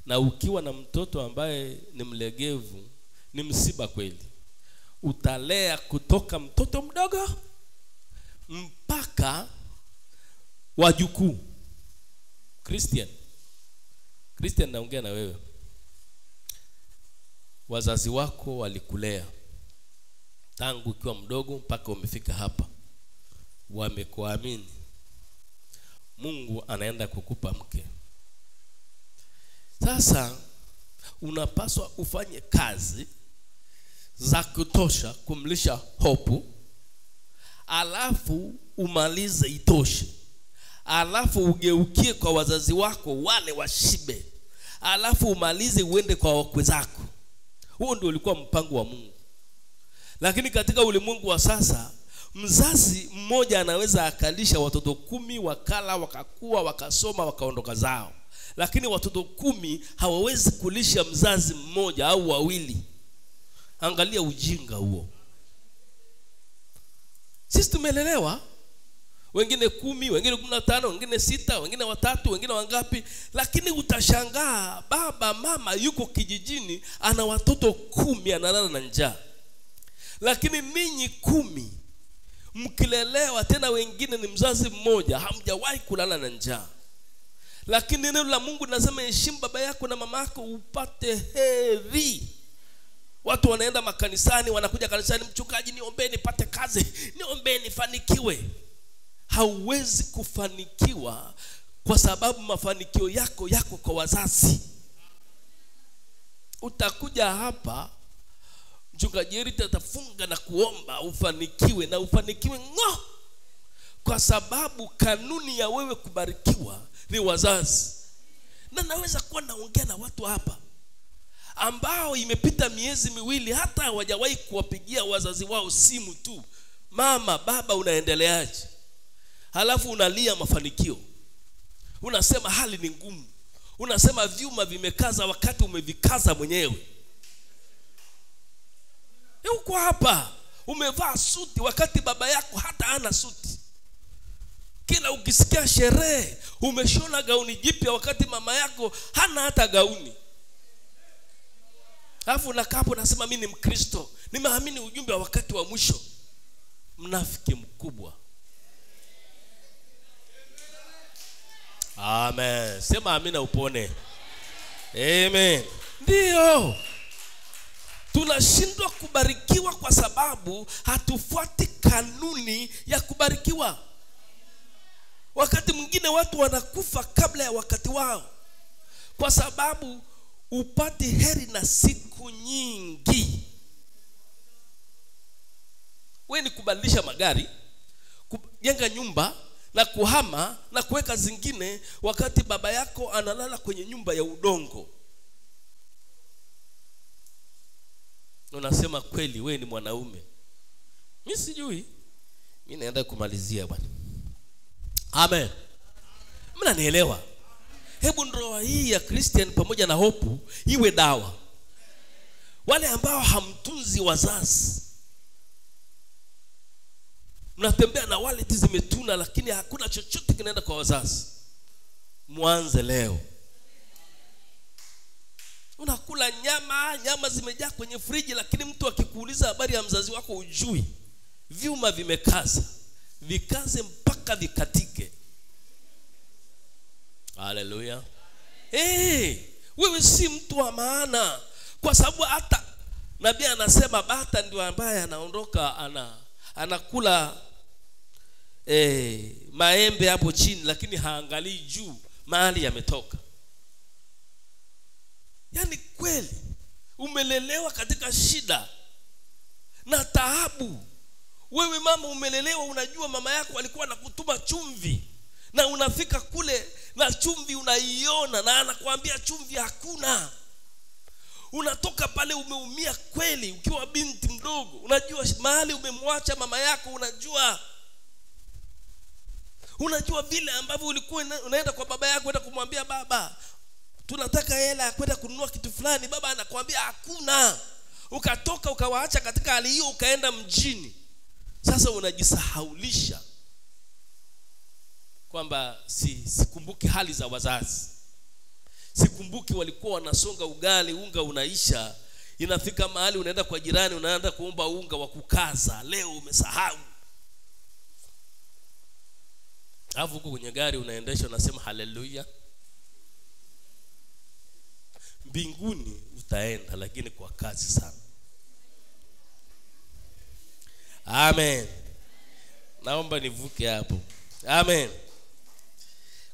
Na ukiwa na mtoto ambaye ni mlegevu, ni msiba kweli. Utalea kutoka mtoto mdogo mpaka wajukuu. Christian, Christian naongea na wewe. Wazazi wako walikulea tangu ukiwa mdogo mpaka umefika hapa. Wamekuamini. Mungu anaenda kukupa mke. Sasa unapaswa ufanye kazi za kutosha kumlisha Hope, alafu umalize itoshe, alafu ugeukie kwa wazazi wako wale washibe, alafu umalize uende kwa wakwe zako. Huo ndio ulikuwa mpango wa Mungu. Lakini katika ulimwengu wa sasa, mzazi mmoja anaweza akalisha watoto kumi, wakala, wakakua, wakasoma, wakaondoka zao. Lakini watoto kumi hawawezi kulisha mzazi mmoja au wawili. Angalia ujinga huo. Sisi tumelelewa, wengine kumi, wengine kumi na tano, wengine sita, wengine watatu, wengine wangapi. Lakini utashangaa baba mama yuko kijijini ana watoto kumi analala na njaa. Lakini ninyi kumi mkilelewa, tena wengine ni mzazi mmoja, hamjawahi kulala na njaa. Lakini neno la Mungu linasema heshimu baba yako na mama yako upate heri. Watu wanaenda makanisani, wanakuja kanisani, mchungaji niombe nipate kazi, niombe nifanikiwe. Hauwezi kufanikiwa kwa sababu mafanikio yako yako kwa wazazi. Utakuja hapa mchungaji Jerita atafunga na kuomba ufanikiwe, na ufanikiwe ngo. Kwa sababu kanuni ya wewe kubarikiwa ni wazazi. Na naweza kuwa naongea na watu hapa ambao imepita miezi miwili hata hawajawahi kuwapigia wazazi wao simu tu, mama baba unaendeleaje? Halafu unalia mafanikio. Unasema hali ni ngumu. Unasema vyuma vimekaza wakati umevikaza mwenyewe. Uko hapa umevaa suti wakati baba yako hata hana suti. Kila ukisikia sherehe umeshona gauni jipya wakati mama yako hana hata gauni. Alafu na kapo nasema mimi ni Mkristo, nimeamini ujumbe wa wakati wa mwisho. Mnafiki mkubwa. Amen. Sema amina upone. Amen. Ndio. Tunashindwa kubarikiwa kwa sababu hatufuati kanuni ya kubarikiwa. Wakati mwingine watu wanakufa kabla ya wakati wao kwa sababu upate heri na siku nyingi. Wewe ni kubadilisha magari, kujenga nyumba na kuhama na kuweka zingine, wakati baba yako analala kwenye nyumba ya udongo. Unasema kweli wewe ni mwanaume. Mimi sijui. Mimi naenda kumalizia bwana. Amen. Mnanielewa? Hebu ndoa hii ya Christian pamoja na Hope iwe dawa. Wale ambao hamtunzi wazazi, mnatembea na wallet zimetuna lakini hakuna chochote kinaenda kwa wazazi. Mwanze leo. Unakula nyama, nyama zimejaa kwenye friji lakini mtu akikuuliza habari ya mzazi wako ujui. Vyuma vimekaza. Vikaze mpaka vikatike. Haleluya. Eh, hey, Wewe si mtu wa maana, kwa sababu hata nabii anasema bata ndio ambaye anaondoka ana anakula eh, maembe hapo chini, lakini haangalii juu mahali yametoka. Yaani kweli umelelewa katika shida na taabu. Wewe mama umelelewa, unajua mama yako alikuwa anakutuma chumvi, na unafika kule na chumvi unaiona, na anakuambia chumvi hakuna. Unatoka pale umeumia kweli, ukiwa binti mdogo. Unajua mahali umemwacha mama yako, unajua unajua vile ambavyo ulikuwa unaenda kwa baba yako, unaenda kumwambia baba, tunataka hela ya kwenda kununua kitu fulani. Baba anakuambia hakuna. Ukatoka ukawaacha katika hali hiyo, ukaenda mjini. Sasa unajisahaulisha kwamba si sikumbuki hali za wazazi, sikumbuki walikuwa wanasonga ugali, unga unaisha. Inafika mahali unaenda kwa jirani, unaenda kuomba unga wa kukaza, leo umesahau. Alafu huko kwenye gari unaendesha, unasema haleluya, mbinguni utaenda, lakini kwa kazi sana. Amen. Naomba nivuke hapo. Amen.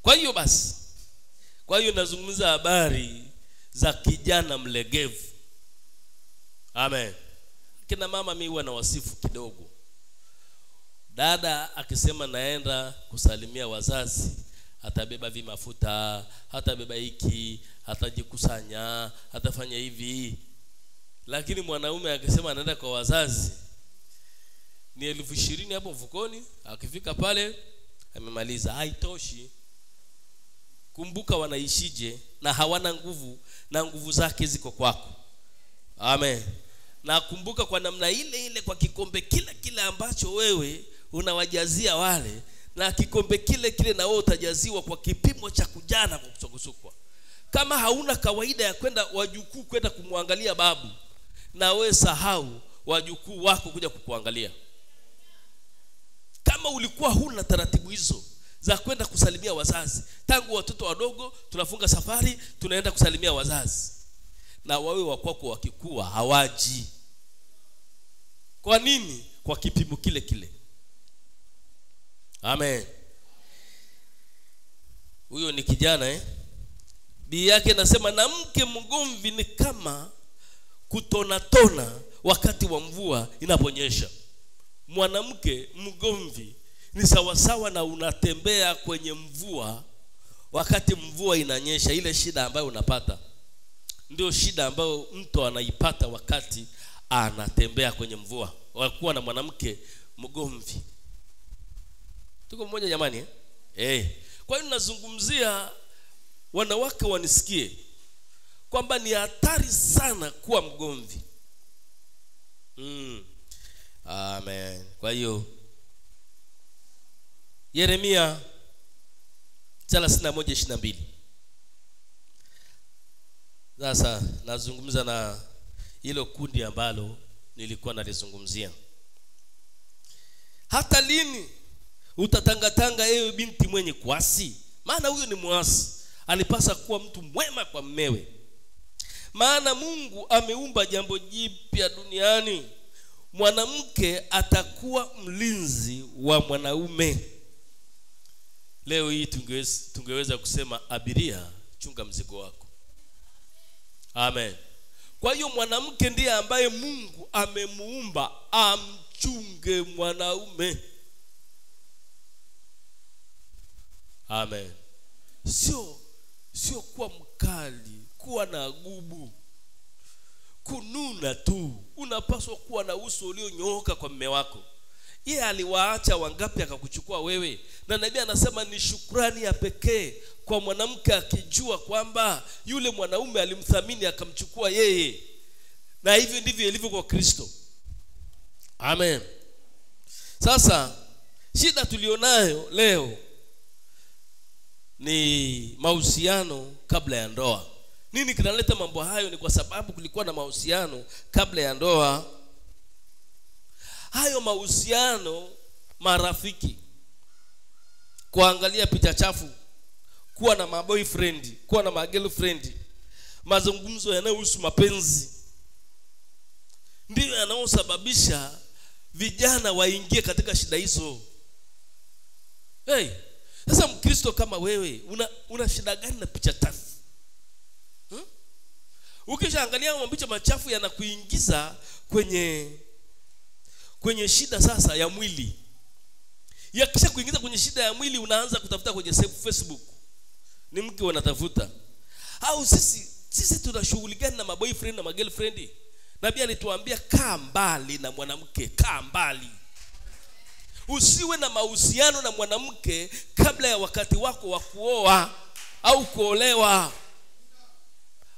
Kwa hiyo basi, kwa hiyo nazungumza habari za kijana mlegevu. Amen. Kina mama mimi huwa na wasifu kidogo. Dada akisema naenda kusalimia wazazi, atabeba vimafuta, atabeba hiki, atajikusanya, atafanya hivi. Lakini mwanaume akisema anaenda kwa wazazi, ni elfu ishirini hapo mfukoni, akifika pale amemaliza, haitoshi. Kumbuka wanaishije, na hawana nguvu, na nguvu zake ziko kwako. Amen. Na kumbuka kwa namna ile ile, kwa kikombe kila kila ambacho wewe unawajazia wale, na kikombe kile kile na wewe utajaziwa kwa kipimo cha kujana kwa kusukusukwa. Kama hauna kawaida ya kwenda wajukuu kwenda kumwangalia babu, na wewe sahau wajukuu wako kuja kukuangalia. Kama ulikuwa huna taratibu hizo za kwenda kusalimia wazazi, tangu watoto wadogo tunafunga safari, tunaenda kusalimia wazazi, na wawe wa kwako wakikua hawaji. Kwa nini? Kwa kipimo kile kile. Amen. Huyo ni kijana eh? Bi yake nasema, na mke mgomvi ni kama kutonatona wakati wa mvua inaponyesha. Mwanamke mgomvi ni sawasawa na unatembea kwenye mvua wakati mvua inanyesha. Ile shida ambayo unapata ndio shida ambayo mtu anaipata wakati anatembea kwenye mvua, wakuwa na mwanamke mgomvi. Tuko mmoja jamani eh? Eh. Kwa hiyo nazungumzia, wanawake wanisikie, kwamba ni hatari sana kuwa mgomvi. Mm. Amen. Kwa hiyo Yeremia thelathini na moja ishirini na mbili. Sasa nazungumza na hilo kundi ambalo nilikuwa nalizungumzia. Hata lini utatangatanga ewe binti mwenye kuasi? Maana huyo ni muasi, alipasa kuwa mtu mwema kwa mmewe. Maana Mungu ameumba jambo jipya duniani, mwanamke atakuwa mlinzi wa mwanaume. Leo hii tungeweza, tungeweza kusema abiria chunga mzigo wako. Amen. Kwa hiyo mwanamke ndiye ambaye Mungu amemuumba amchunge mwanaume. Amen. Sio sio kuwa mkali, kuwa na gubu, kununa tu. Unapaswa kuwa na uso ulionyoka kwa mume wako. Yeye aliwaacha wangapi akakuchukua wewe? Na nabii anasema ni shukrani ya pekee kwa mwanamke akijua kwamba yule mwanaume alimthamini akamchukua yeye. Na hivyo ndivyo ilivyo kwa Kristo. Amen. Sasa shida tulionayo leo ni mahusiano kabla ya ndoa. Nini kinaleta mambo hayo? Ni kwa sababu kulikuwa na mahusiano kabla ya ndoa. Hayo mahusiano marafiki, kuangalia picha chafu, kuwa na maboyfriend, kuwa na magirlfriend, mazungumzo yanayohusu mapenzi ndiyo yanayosababisha vijana waingie katika shida hizo. Hey, sasa Mkristo kama wewe una, una shida gani na picha tafu? Hmm? Ukishaangalia mapicha machafu yanakuingiza kwenye kwenye shida sasa ya mwili. Yakisha kuingiza kwenye shida ya mwili, unaanza kutafuta kwenye Facebook. Ni mke wanatafuta. Au sisi sisi tunashughulikana na maboyfriend na magirlfriend. Nabii alituambia kaa mbali na mwanamke, kaa mbali. Usiwe na mahusiano na mwanamke kabla ya wakati wako wa kuoa au kuolewa.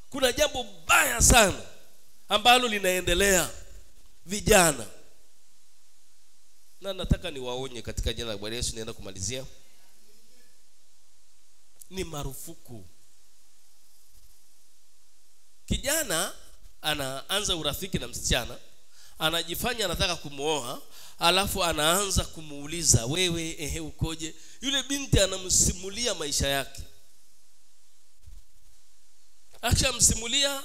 Kuna jambo baya sana ambalo linaendelea vijana. Na nataka niwaonye katika jina la Bwana Yesu, naenda kumalizia. Ni marufuku. Kijana anaanza urafiki na msichana, anajifanya anataka kumuoa, alafu anaanza kumuuliza wewe ehe ukoje? Yule binti anamsimulia maisha yake. Akishamsimulia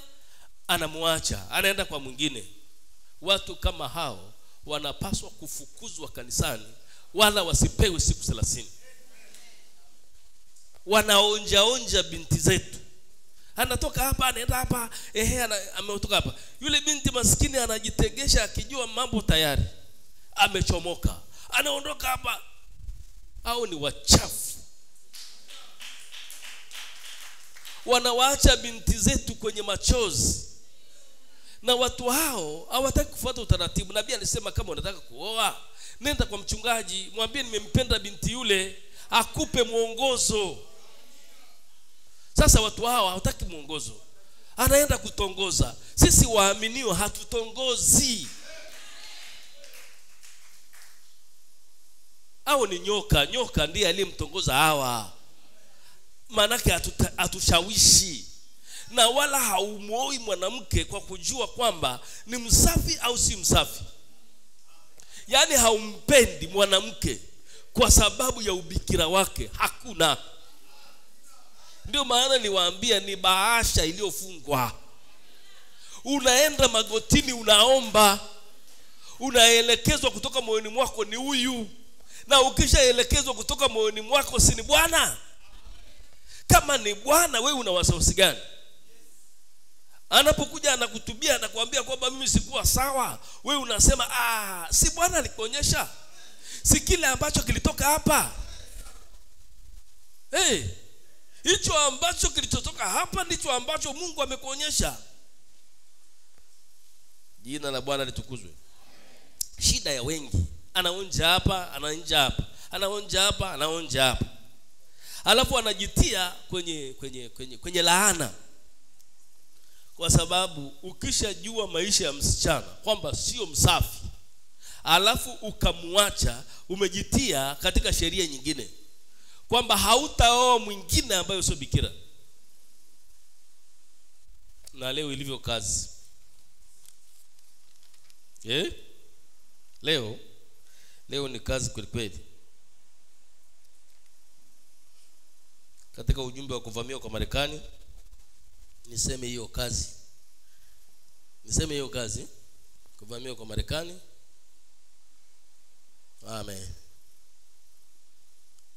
anamuacha, anaenda kwa mwingine. Watu kama hao wanapaswa kufukuzwa kanisani wala wasipewe siku thelathini. Wanaonja onja binti zetu. Anatoka hapa anaenda hapa, ehe ametoka hapa. Yule binti maskini anajitegesha akijua mambo tayari amechomoka. Anaondoka hapa. Au ni wachafu. Wanawaacha binti zetu kwenye machozi. Na watu hao hawataki kufuata utaratibu. Nabii alisema kama unataka kuoa, nenda kwa mchungaji, mwambie nimempenda binti yule, akupe mwongozo. Sasa watu hao hawataki mwongozo. Anaenda kutongoza. Sisi waaminio hatutongozi. Au ni nyoka, nyoka ndiye aliyemtongoza hawa. Manake hatushawishi. Na wala haumuoi mwanamke kwa kujua kwamba ni msafi au si msafi. Yani haumpendi mwanamke kwa sababu ya ubikira wake. Hakuna. Ndio maana niwaambia ni bahasha iliyofungwa. Unaenda magotini unaomba. Unaelekezwa kutoka moyoni mwako ni huyu. Na ukishaelekezwa kutoka moyoni mwako si ni Bwana? Kama ni Bwana wewe una wasiwasi gani? Anapokuja anakutubia anakuambia kwamba mimi sikuwa sawa, wewe unasema ah, si Bwana alikuonyesha? Si kile ambacho kilitoka hapa? Hey, hicho ambacho kilichotoka hapa ndicho ambacho Mungu amekuonyesha. Jina la Bwana litukuzwe. Shida ya wengi, anaonja hapa, anaonja hapa, anaonja hapa, anaonja hapa. Alafu anajitia kwenye kwenye kwenye kwenye laana. Kwa sababu ukishajua maisha ya msichana kwamba sio msafi, alafu ukamuacha, umejitia katika sheria nyingine kwamba hautaoa mwingine ambaye sio bikira. Na leo ilivyo kazi. Eh? Leo leo ni kazi kweli kweli. Katika ujumbe wa kuvamiwa kwa Marekani, niseme hiyo kazi. Niseme hiyo kazi, kuvamiwa kwa Marekani. Amen.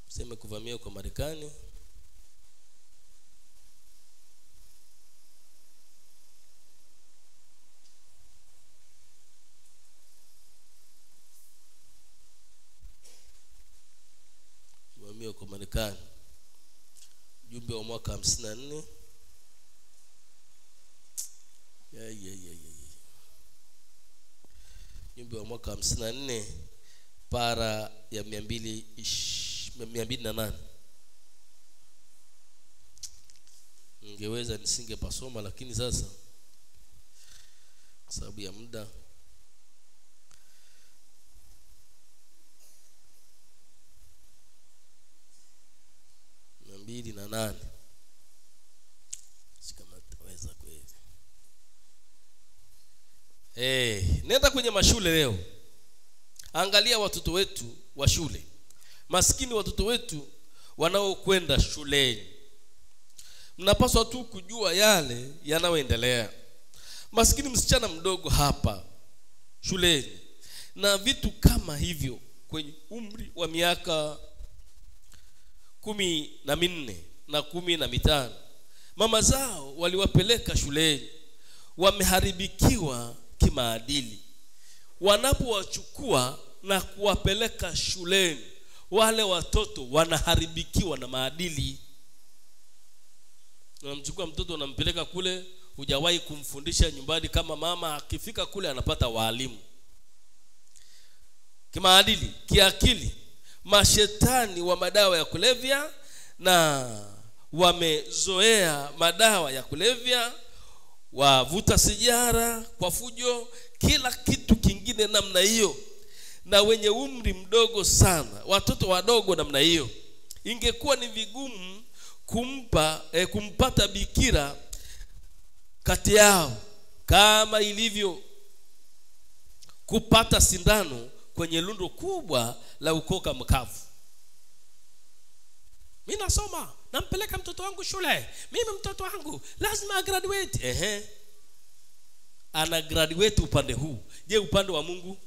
Niseme kuvamiwa kwa Marekani. Kuvamiwa kwa Marekani. Jumbe wa mwaka hamsini na nne. Ya yeah, ya yeah, ya yeah, ya. Yeah. Jumbe wa mwaka hamsini na nne para ya mia mbili na nane. Ningeweza nisingepasoma lakini sasa sababu ya muda. Mbili na nane. Sikamaweza kweli. Eh, hey, nenda kwenye mashule leo. Angalia watoto wetu wa shule. Maskini watoto wetu wanaokwenda shuleni. mnapaswa tu kujua yale yanayoendelea. Maskini msichana mdogo hapa shuleni na vitu kama hivyo kwenye umri wa miaka kumi na minne na kumi na mitano, mama zao waliwapeleka shuleni, wameharibikiwa kimaadili. Wanapowachukua na kuwapeleka shuleni, wale watoto wanaharibikiwa na maadili. Unamchukua mtoto unampeleka kule, hujawahi kumfundisha nyumbani, kama mama akifika kule anapata walimu. Kimaadili, kiakili, mashetani wa madawa ya kulevya, na wamezoea madawa ya kulevya, wavuta sigara kwa fujo, kila kitu kingine namna hiyo. Na wenye umri mdogo sana, watoto wadogo namna hiyo. Ingekuwa ni vigumu kumpa eh, kumpata bikira kati yao, kama ilivyo kupata sindano kwenye lundo kubwa la ukoka mkavu. Mimi nasoma, nampeleka mtoto wangu shule. Mimi mtoto wangu lazima graduate. Ehe. Ana graduate upande huu. Je, upande wa Mungu?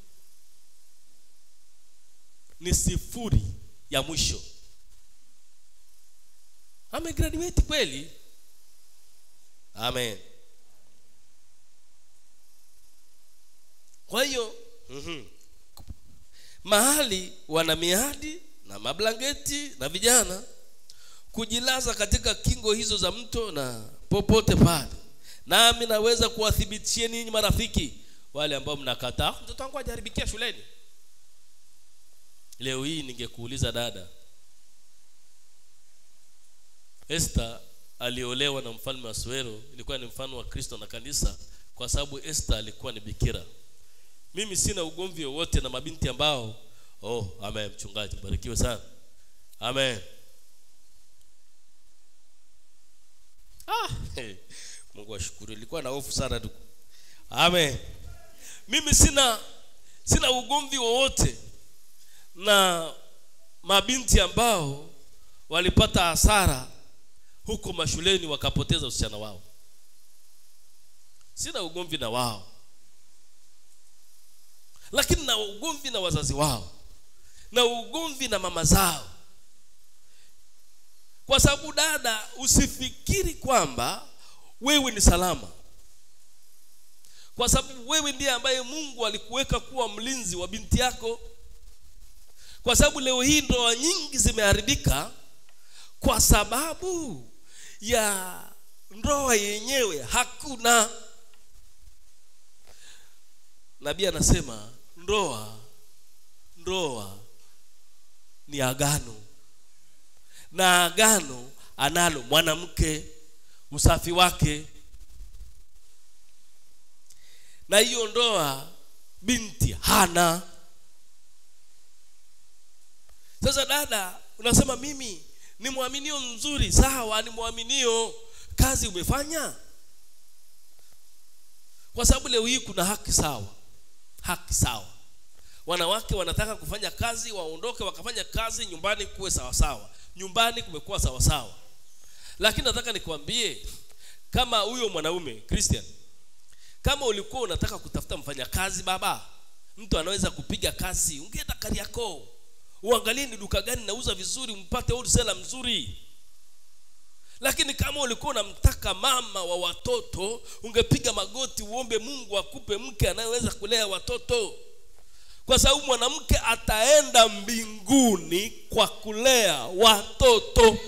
Ni sifuri ya mwisho. Ame graduate kweli? Amen. Kwa hiyo, mhm. mahali wana miadi na mablangeti na vijana kujilaza katika kingo hizo za mto na popote pale. Nami naweza kuwathibitishia ninyi marafiki wale ambao mnakataa mtoto wangu ajaribikia shuleni. Leo hii ningekuuliza dada, Esther aliolewa na mfalme wa Ahasuero, ilikuwa ni mfano wa Kristo na kanisa, kwa sababu Esther alikuwa ni bikira. Mimi sina ugomvi wowote na mabinti ambao, oh amen, mchungaji barikiwe sana, amen. Ah, hey, Mungu ashukuru, nilikuwa na hofu sana tu. Amen. Mimi sina sina ugomvi wowote na mabinti ambao walipata hasara huko mashuleni wakapoteza usichana wao. Sina ugomvi na wao, lakini na ugomvi na wazazi wao, na ugomvi na mama zao. Kwa sababu dada, usifikiri kwamba wewe ni salama, kwa sababu wewe ndiye ambaye Mungu alikuweka kuwa mlinzi wa binti yako. Kwa sababu leo hii ndoa nyingi zimeharibika kwa sababu ya ndoa yenyewe hakuna. Nabii anasema ndoa ndoa ni agano, na agano analo mwanamke, usafi wake. Na hiyo ndoa binti hana. Sasa dada unasema mimi ni mwaminio mzuri. Sawa, ni mwaminio, kazi umefanya. Kwa sababu leo hii kuna haki sawa. Haki sawa. Wanawake wanataka kufanya kazi, waondoke wakafanya kazi, nyumbani kuwe sawa sawa. Nyumbani kumekuwa sawa sawa. Lakini nataka nikwambie, kama huyo mwanaume Christian, kama ulikuwa unataka kutafuta mfanyakazi baba, mtu anaweza kupiga kazi, ungeenda Kariakoo, uangalie ni duka gani nauza vizuri, umpate wholesale mzuri. Lakini kama ulikuwa unamtaka mama wa watoto, ungepiga magoti uombe Mungu akupe mke anayeweza kulea watoto. Kwa sababu mwanamke ataenda mbinguni kwa kulea watoto.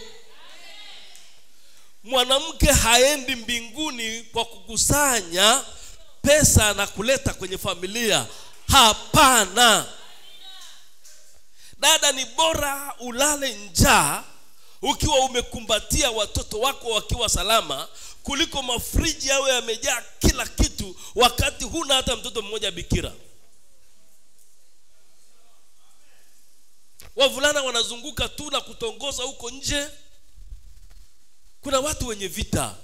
Mwanamke haendi mbinguni kwa kukusanya pesa na kuleta kwenye familia. Hapana. Dada, ni bora ulale njaa ukiwa umekumbatia watoto wako wakiwa salama, kuliko mafriji yawe yamejaa kila kitu wakati huna hata mtoto mmoja bikira. Wavulana wanazunguka tu na kutongoza huko nje. Kuna watu wenye vita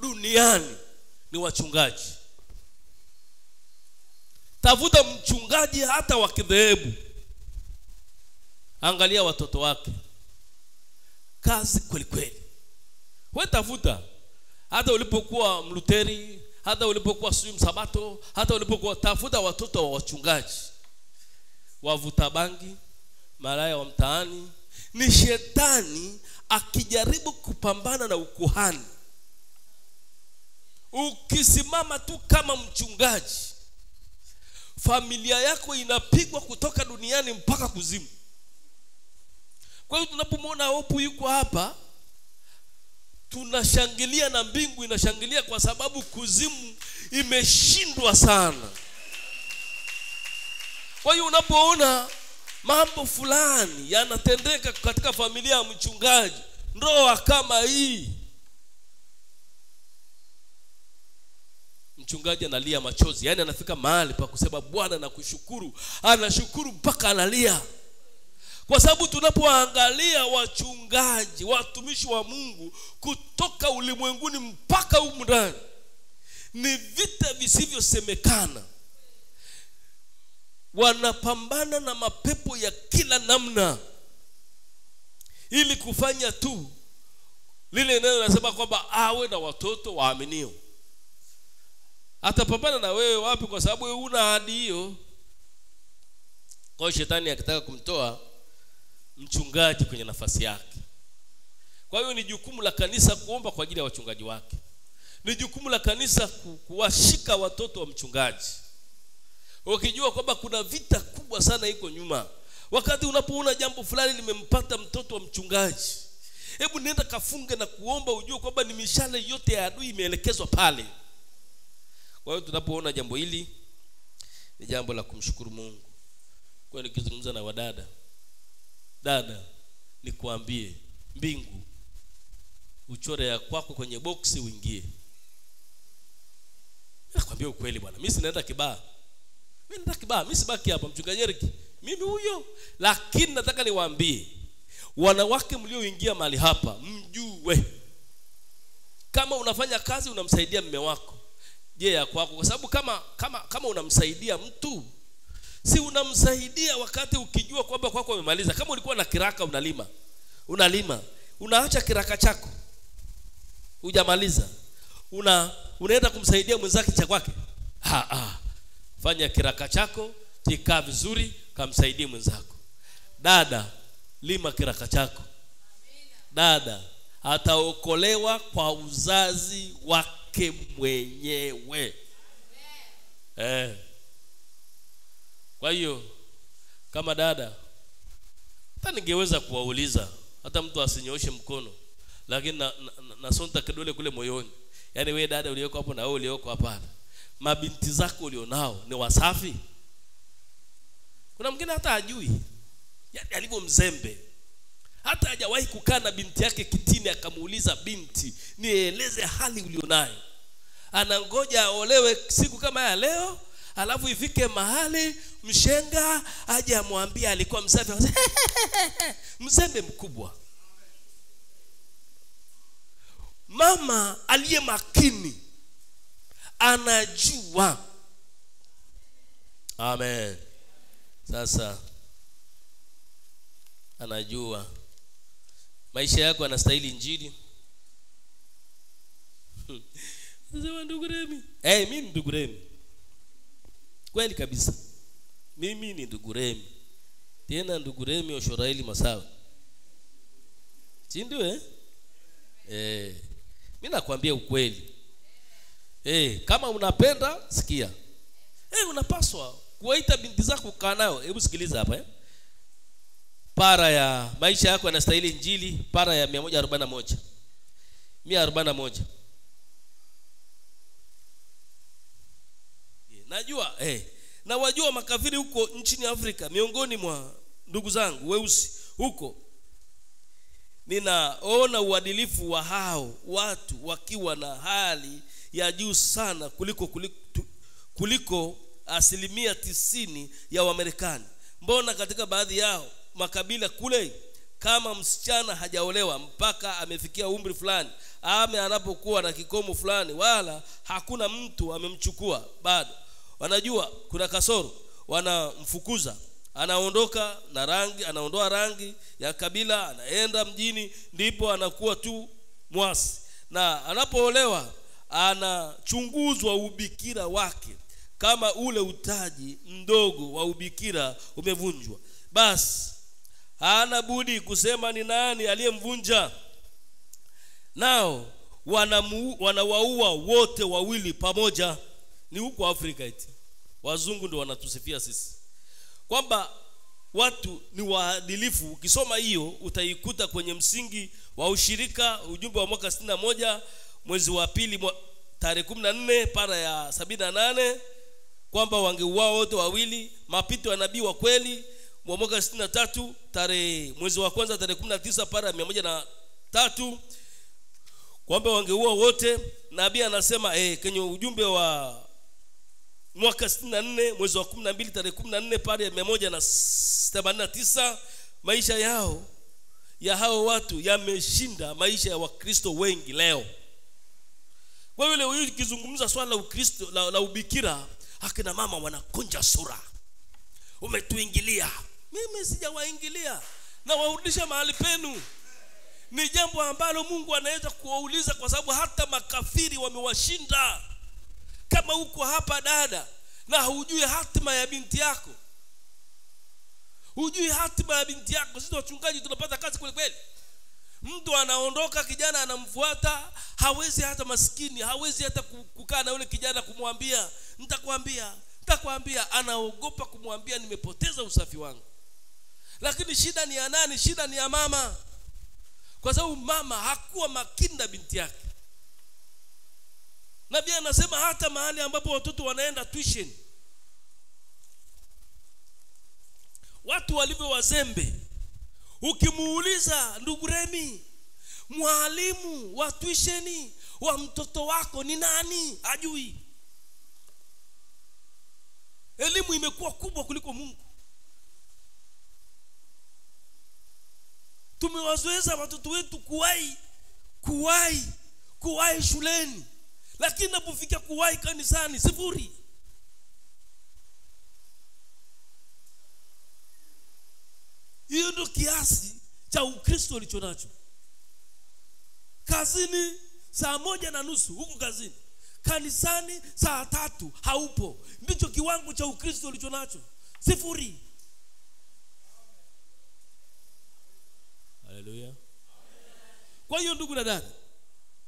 duniani ni wachungaji. Tafuta mchungaji hata wa kidhehebu, angalia watoto wake, kazi kweli kweli. Wewe tafuta. Hata ulipokuwa Mlutheri, hata ulipokuwa sijui Msabato, hata ulipokuwa, tafuta watoto wa wachungaji, wavuta bangi, malaya wa mtaani. Ni shetani akijaribu kupambana na ukuhani. Ukisimama tu kama mchungaji, familia yako inapigwa kutoka duniani mpaka kuzimu. Kwa hiyo tunapomwona Hope yuko hapa, tunashangilia na mbingu inashangilia, kwa sababu kuzimu imeshindwa sana. Kwa hiyo unapoona mambo fulani yanatendeka katika familia ya mchungaji, ndoa kama hii, mchungaji analia machozi, yani anafika mahali pa kusema Bwana nakushukuru, anashukuru mpaka analia. Kwa sababu tunapoangalia wachungaji, watumishi wa Mungu kutoka ulimwenguni mpaka humu ndani, ni vita visivyosemekana. Wanapambana na mapepo ya kila namna ili kufanya tu lile neno linasema kwamba awe na watoto waaminio. Atapambana na wewe wapi? Kwa sababu wewe una ahadi hiyo. Kwa shetani akitaka kumtoa mchungaji kwenye nafasi yake. Kwa hiyo ni jukumu la kanisa kuomba kwa ajili ya wachungaji wake. Ni jukumu la kanisa kuwashika watoto wa mchungaji, ukijua kwamba kuna vita kubwa sana iko nyuma. Wakati unapoona jambo fulani limempata mtoto wa mchungaji, hebu nenda kafunge na kuomba, ujue kwamba ni mishale yote ya adui imeelekezwa pale. Kwa hiyo tunapoona jambo hili ni jambo la kumshukuru Mungu. Kwa nikizungumza na wadada, dada, nikuambie mbingu uchore ya kwako kwenye boksi uingie. Nakwambia ukweli bwana, mimi sinaenda kibaa. Mimi nataka kibaa, mimi sibaki hapa mchungaji. Mimi huyo, lakini nataka niwaambie wanawake mlioingia mahali hapa, mjue kama unafanya kazi unamsaidia mume wako, je ya kwako? Kwa sababu kama kama kama unamsaidia mtu, si unamsaidia wakati ukijua kwamba kwako umemaliza. Kama ulikuwa na kiraka unalima, unalima, unaacha kiraka chako hujamaliza, una unaenda kumsaidia mwenzake cha kwake. Ha ha. Fanya kiraka chako, tika vizuri, kamsaidie mwenzako. Dada, lima kiraka chako. Dada ataokolewa kwa uzazi wake mwenyewe. Eh. Kwa hiyo kama dada, hata ningeweza kuwauliza, hata mtu asinyoshe mkono, lakini na, na, nasonta kidole kule moyoni. Yaani wewe dada uliyoko hapo na wewe uliyoko hapa, mabinti zako ulionao ni wasafi? Kuna mwingine hata hajui, yaani alivyo mzembe, hata hajawahi kukaa na binti yake kitini akamuuliza binti, nieleze hali ulionayo. Anangoja olewe siku kama ya leo, alafu ifike mahali mshenga aje amwambie alikuwa msafi. Mzembe mkubwa. Mama aliye makini anajua. Amen. Sasa anajua maisha yako anastahili injili. Sasa ndugu Remy, eh mimi ndugu Remy. Kweli kabisa. Mimi ni ndugu Remy. Tena ndugu Remy Oshoraili Masawa. Si ndio eh? Eh. Mimi nakwambia ukweli. Eh, kama unapenda sikia. Eh, unapaswa kuwaita binti zako kukaa nao. Hebu sikiliza hapa eh. Para ya maisha yako yanastahili injili, para ya mia moja arobaini na moja. mia moja arobaini na moja. Najua eh, na wajua makafiri huko nchini Afrika, miongoni mwa ndugu zangu weusi huko, ninaona uadilifu wa hao watu wakiwa na hali ya juu sana kuliko kuliko, kuliko asilimia tisini ya Waamerikani. Mbona katika baadhi yao makabila kule, kama msichana hajaolewa mpaka amefikia umri fulani, ame anapokuwa na kikomo fulani, wala hakuna mtu amemchukua bado, wanajua kuna kasoro, wanamfukuza, anaondoka na rangi, anaondoa rangi ya kabila, anaenda mjini, ndipo anakuwa tu mwasi. na anapoolewa anachunguzwa ubikira wake, kama ule utaji mdogo wa ubikira umevunjwa, basi hana budi kusema ni nani aliyemvunja. Nao wanamu, wanawaua wote wawili pamoja. Ni huko Afrika iti. Wazungu ndio wanatusifia sisi kwamba watu ni waadilifu. Ukisoma hiyo utaikuta kwenye msingi wa ushirika, ujumbe wa mwaka sitini na moja mwezi wa pili tarehe kumi na nne para ya sabini na nane, kwamba wangeuawa wote wawili. Mapito ya nabii wa kweli mwa mwaka sitini na tatu tarehe mwezi wa kwanza tarehe kumi na tisa para ya mia moja na tatu, kwamba wangeua wote. Nabii anasema eh, kwenye ujumbe wa mwaka sitini na nne mwezi wa kumi na mbili tarehe kumi na nne para ya mia moja na themanini na tisa, maisha yao ya hao watu yameshinda maisha ya Wakristo wengi leo. Kwa vile huyu kizungumza swala la Ukristo, la, la ubikira, akina mama wanakunja sura. Umetuingilia. Mimi sijawaingilia. Na warudisha mahali penu. Ni jambo ambalo Mungu anaweza kuwauliza, kwa sababu hata makafiri wamewashinda. Kama uko hapa dada na hujui hatima ya binti yako. Hujui hatima ya binti yako. Sisi wachungaji tunapata kazi kweli kweli. Mtu anaondoka, kijana anamfuata, hawezi hata maskini, hawezi hata kukaa na yule kijana kumwambia, nitakwambia, nitakwambia, anaogopa kumwambia nimepoteza usafi wangu. Lakini shida ni ya nani? Shida ni ya mama. Kwa sababu mama hakuwa makinda binti yake. Nabii anasema hata mahali ambapo watoto wanaenda tuition, watu walivyo wazembe. Ukimuuliza ndugu Remy, mwalimu wa tuisheni wa mtoto wako ni nani? Ajui. Elimu imekuwa kubwa kuliko Mungu. Tumewazoeza watoto wetu kuwai, kuwai, kuwai shuleni. Lakini napofika kuwai kanisani, sifuri. Hiyo ndio kiasi cha Ukristo ulicho nacho. Kazini saa moja na nusu huko kazini. Kanisani saa tatu haupo. Ndicho kiwango cha Ukristo ulicho nacho. Sifuri. Haleluya. Kwa hiyo ndugu na dada,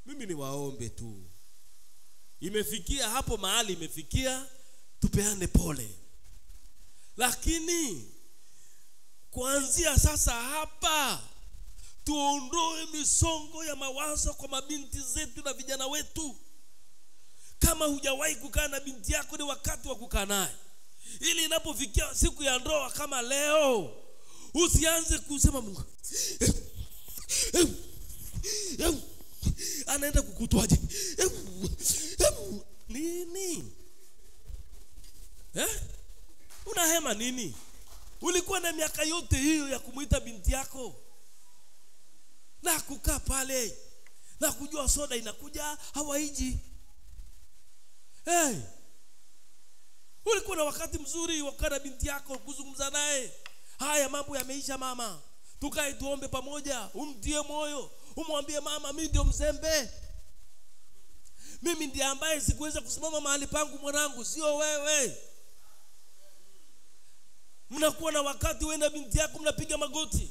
mimi ni waombe tu. Imefikia hapo mahali imefikia, tupeane pole. Lakini kuanzia sasa hapa tuondoe misongo ya mawazo kwa mabinti zetu na vijana wetu. Kama hujawahi kukaa na binti yako, ni wakati wa kukaa naye, ili inapofikia siku ya ndoa kama leo, usianze kusema Mungu anaenda kukutwaje nini, eh? Unahema nini? Ulikuwa na miaka yote hiyo ya kumuita binti yako na kukaa pale na kujua soda inakuja hawaiji. Hey, ulikuwa na wakati mzuri wakana binti yako kuzungumza naye. Haya mambo yameisha mama, tukae tuombe pamoja, umtie moyo, umwambie mama, mimi ndio mzembe, mimi ndiye ambaye sikuweza kusimama mahali pangu mwanangu, sio wewe. Mnakuwa na wakati wewe na binti yako mnapiga magoti.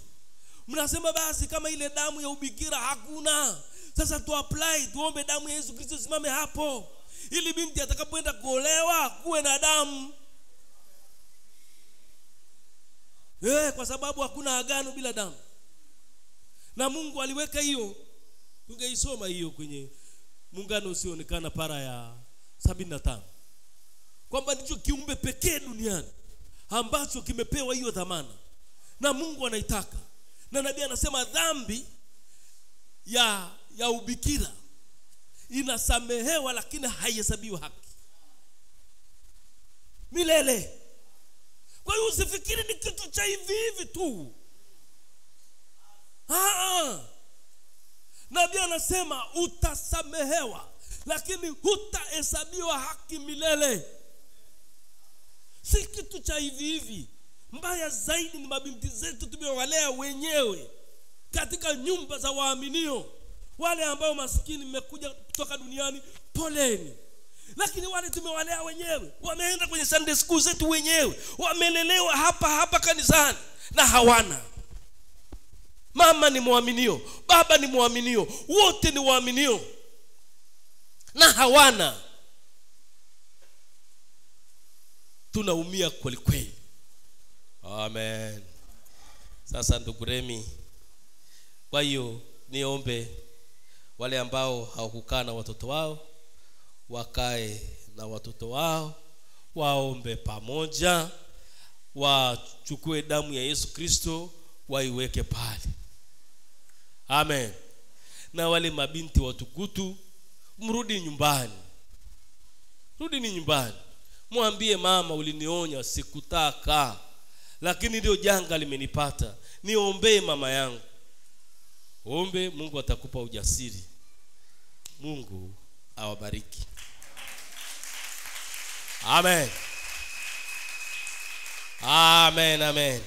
Mnasema basi kama ile damu ya ubikira hakuna, sasa tu apply tuombe damu ya Yesu Kristo simame hapo, ili binti atakapoenda kuolewa kuwe na damu. Eh, kwa sababu hakuna agano bila damu. Na Mungu aliweka hiyo. Tungeisoma hiyo kwenye Muungano Usioonekana para ya sabini na tano. Kwamba ndicho kiumbe pekee duniani ambacho kimepewa hiyo dhamana, na Mungu anaitaka. Na nabii anasema dhambi ya ya ubikira inasamehewa, lakini haihesabiwi haki milele. Kwa hiyo usifikiri ni kitu cha hivi hivi tu. Ah, nabii anasema utasamehewa, lakini hutahesabiwa haki milele. Si kitu cha hivi hivi. Mbaya zaidi ni mabinti zetu tumewalea wenyewe katika nyumba za waaminio. Wale ambao maskini mmekuja kutoka duniani, poleni. Lakini wale tumewalea wenyewe, wameenda kwenye Sunday school zetu wenyewe, wamelelewa hapa hapa kanisani na hawana. Mama ni Waaminio, baba ni Waaminio, wote ni Waaminio na hawana. Tunaumia kweli kweli. Amen. Sasa ndugu Remy, kwa hiyo niombe wale ambao hawakukaa na watoto wao wakae na watoto wao, waombe pamoja, wachukue damu ya Yesu Kristo waiweke pale. Amen. Na wale mabinti watukutu, mrudi nyumbani. Rudi ni nyumbani. Mwambie mama, ulinionya sikutaka, lakini ndio janga limenipata. Niombee mama yangu. Ombe, Mungu atakupa ujasiri. Mungu awabariki. Amen. Amen, amen.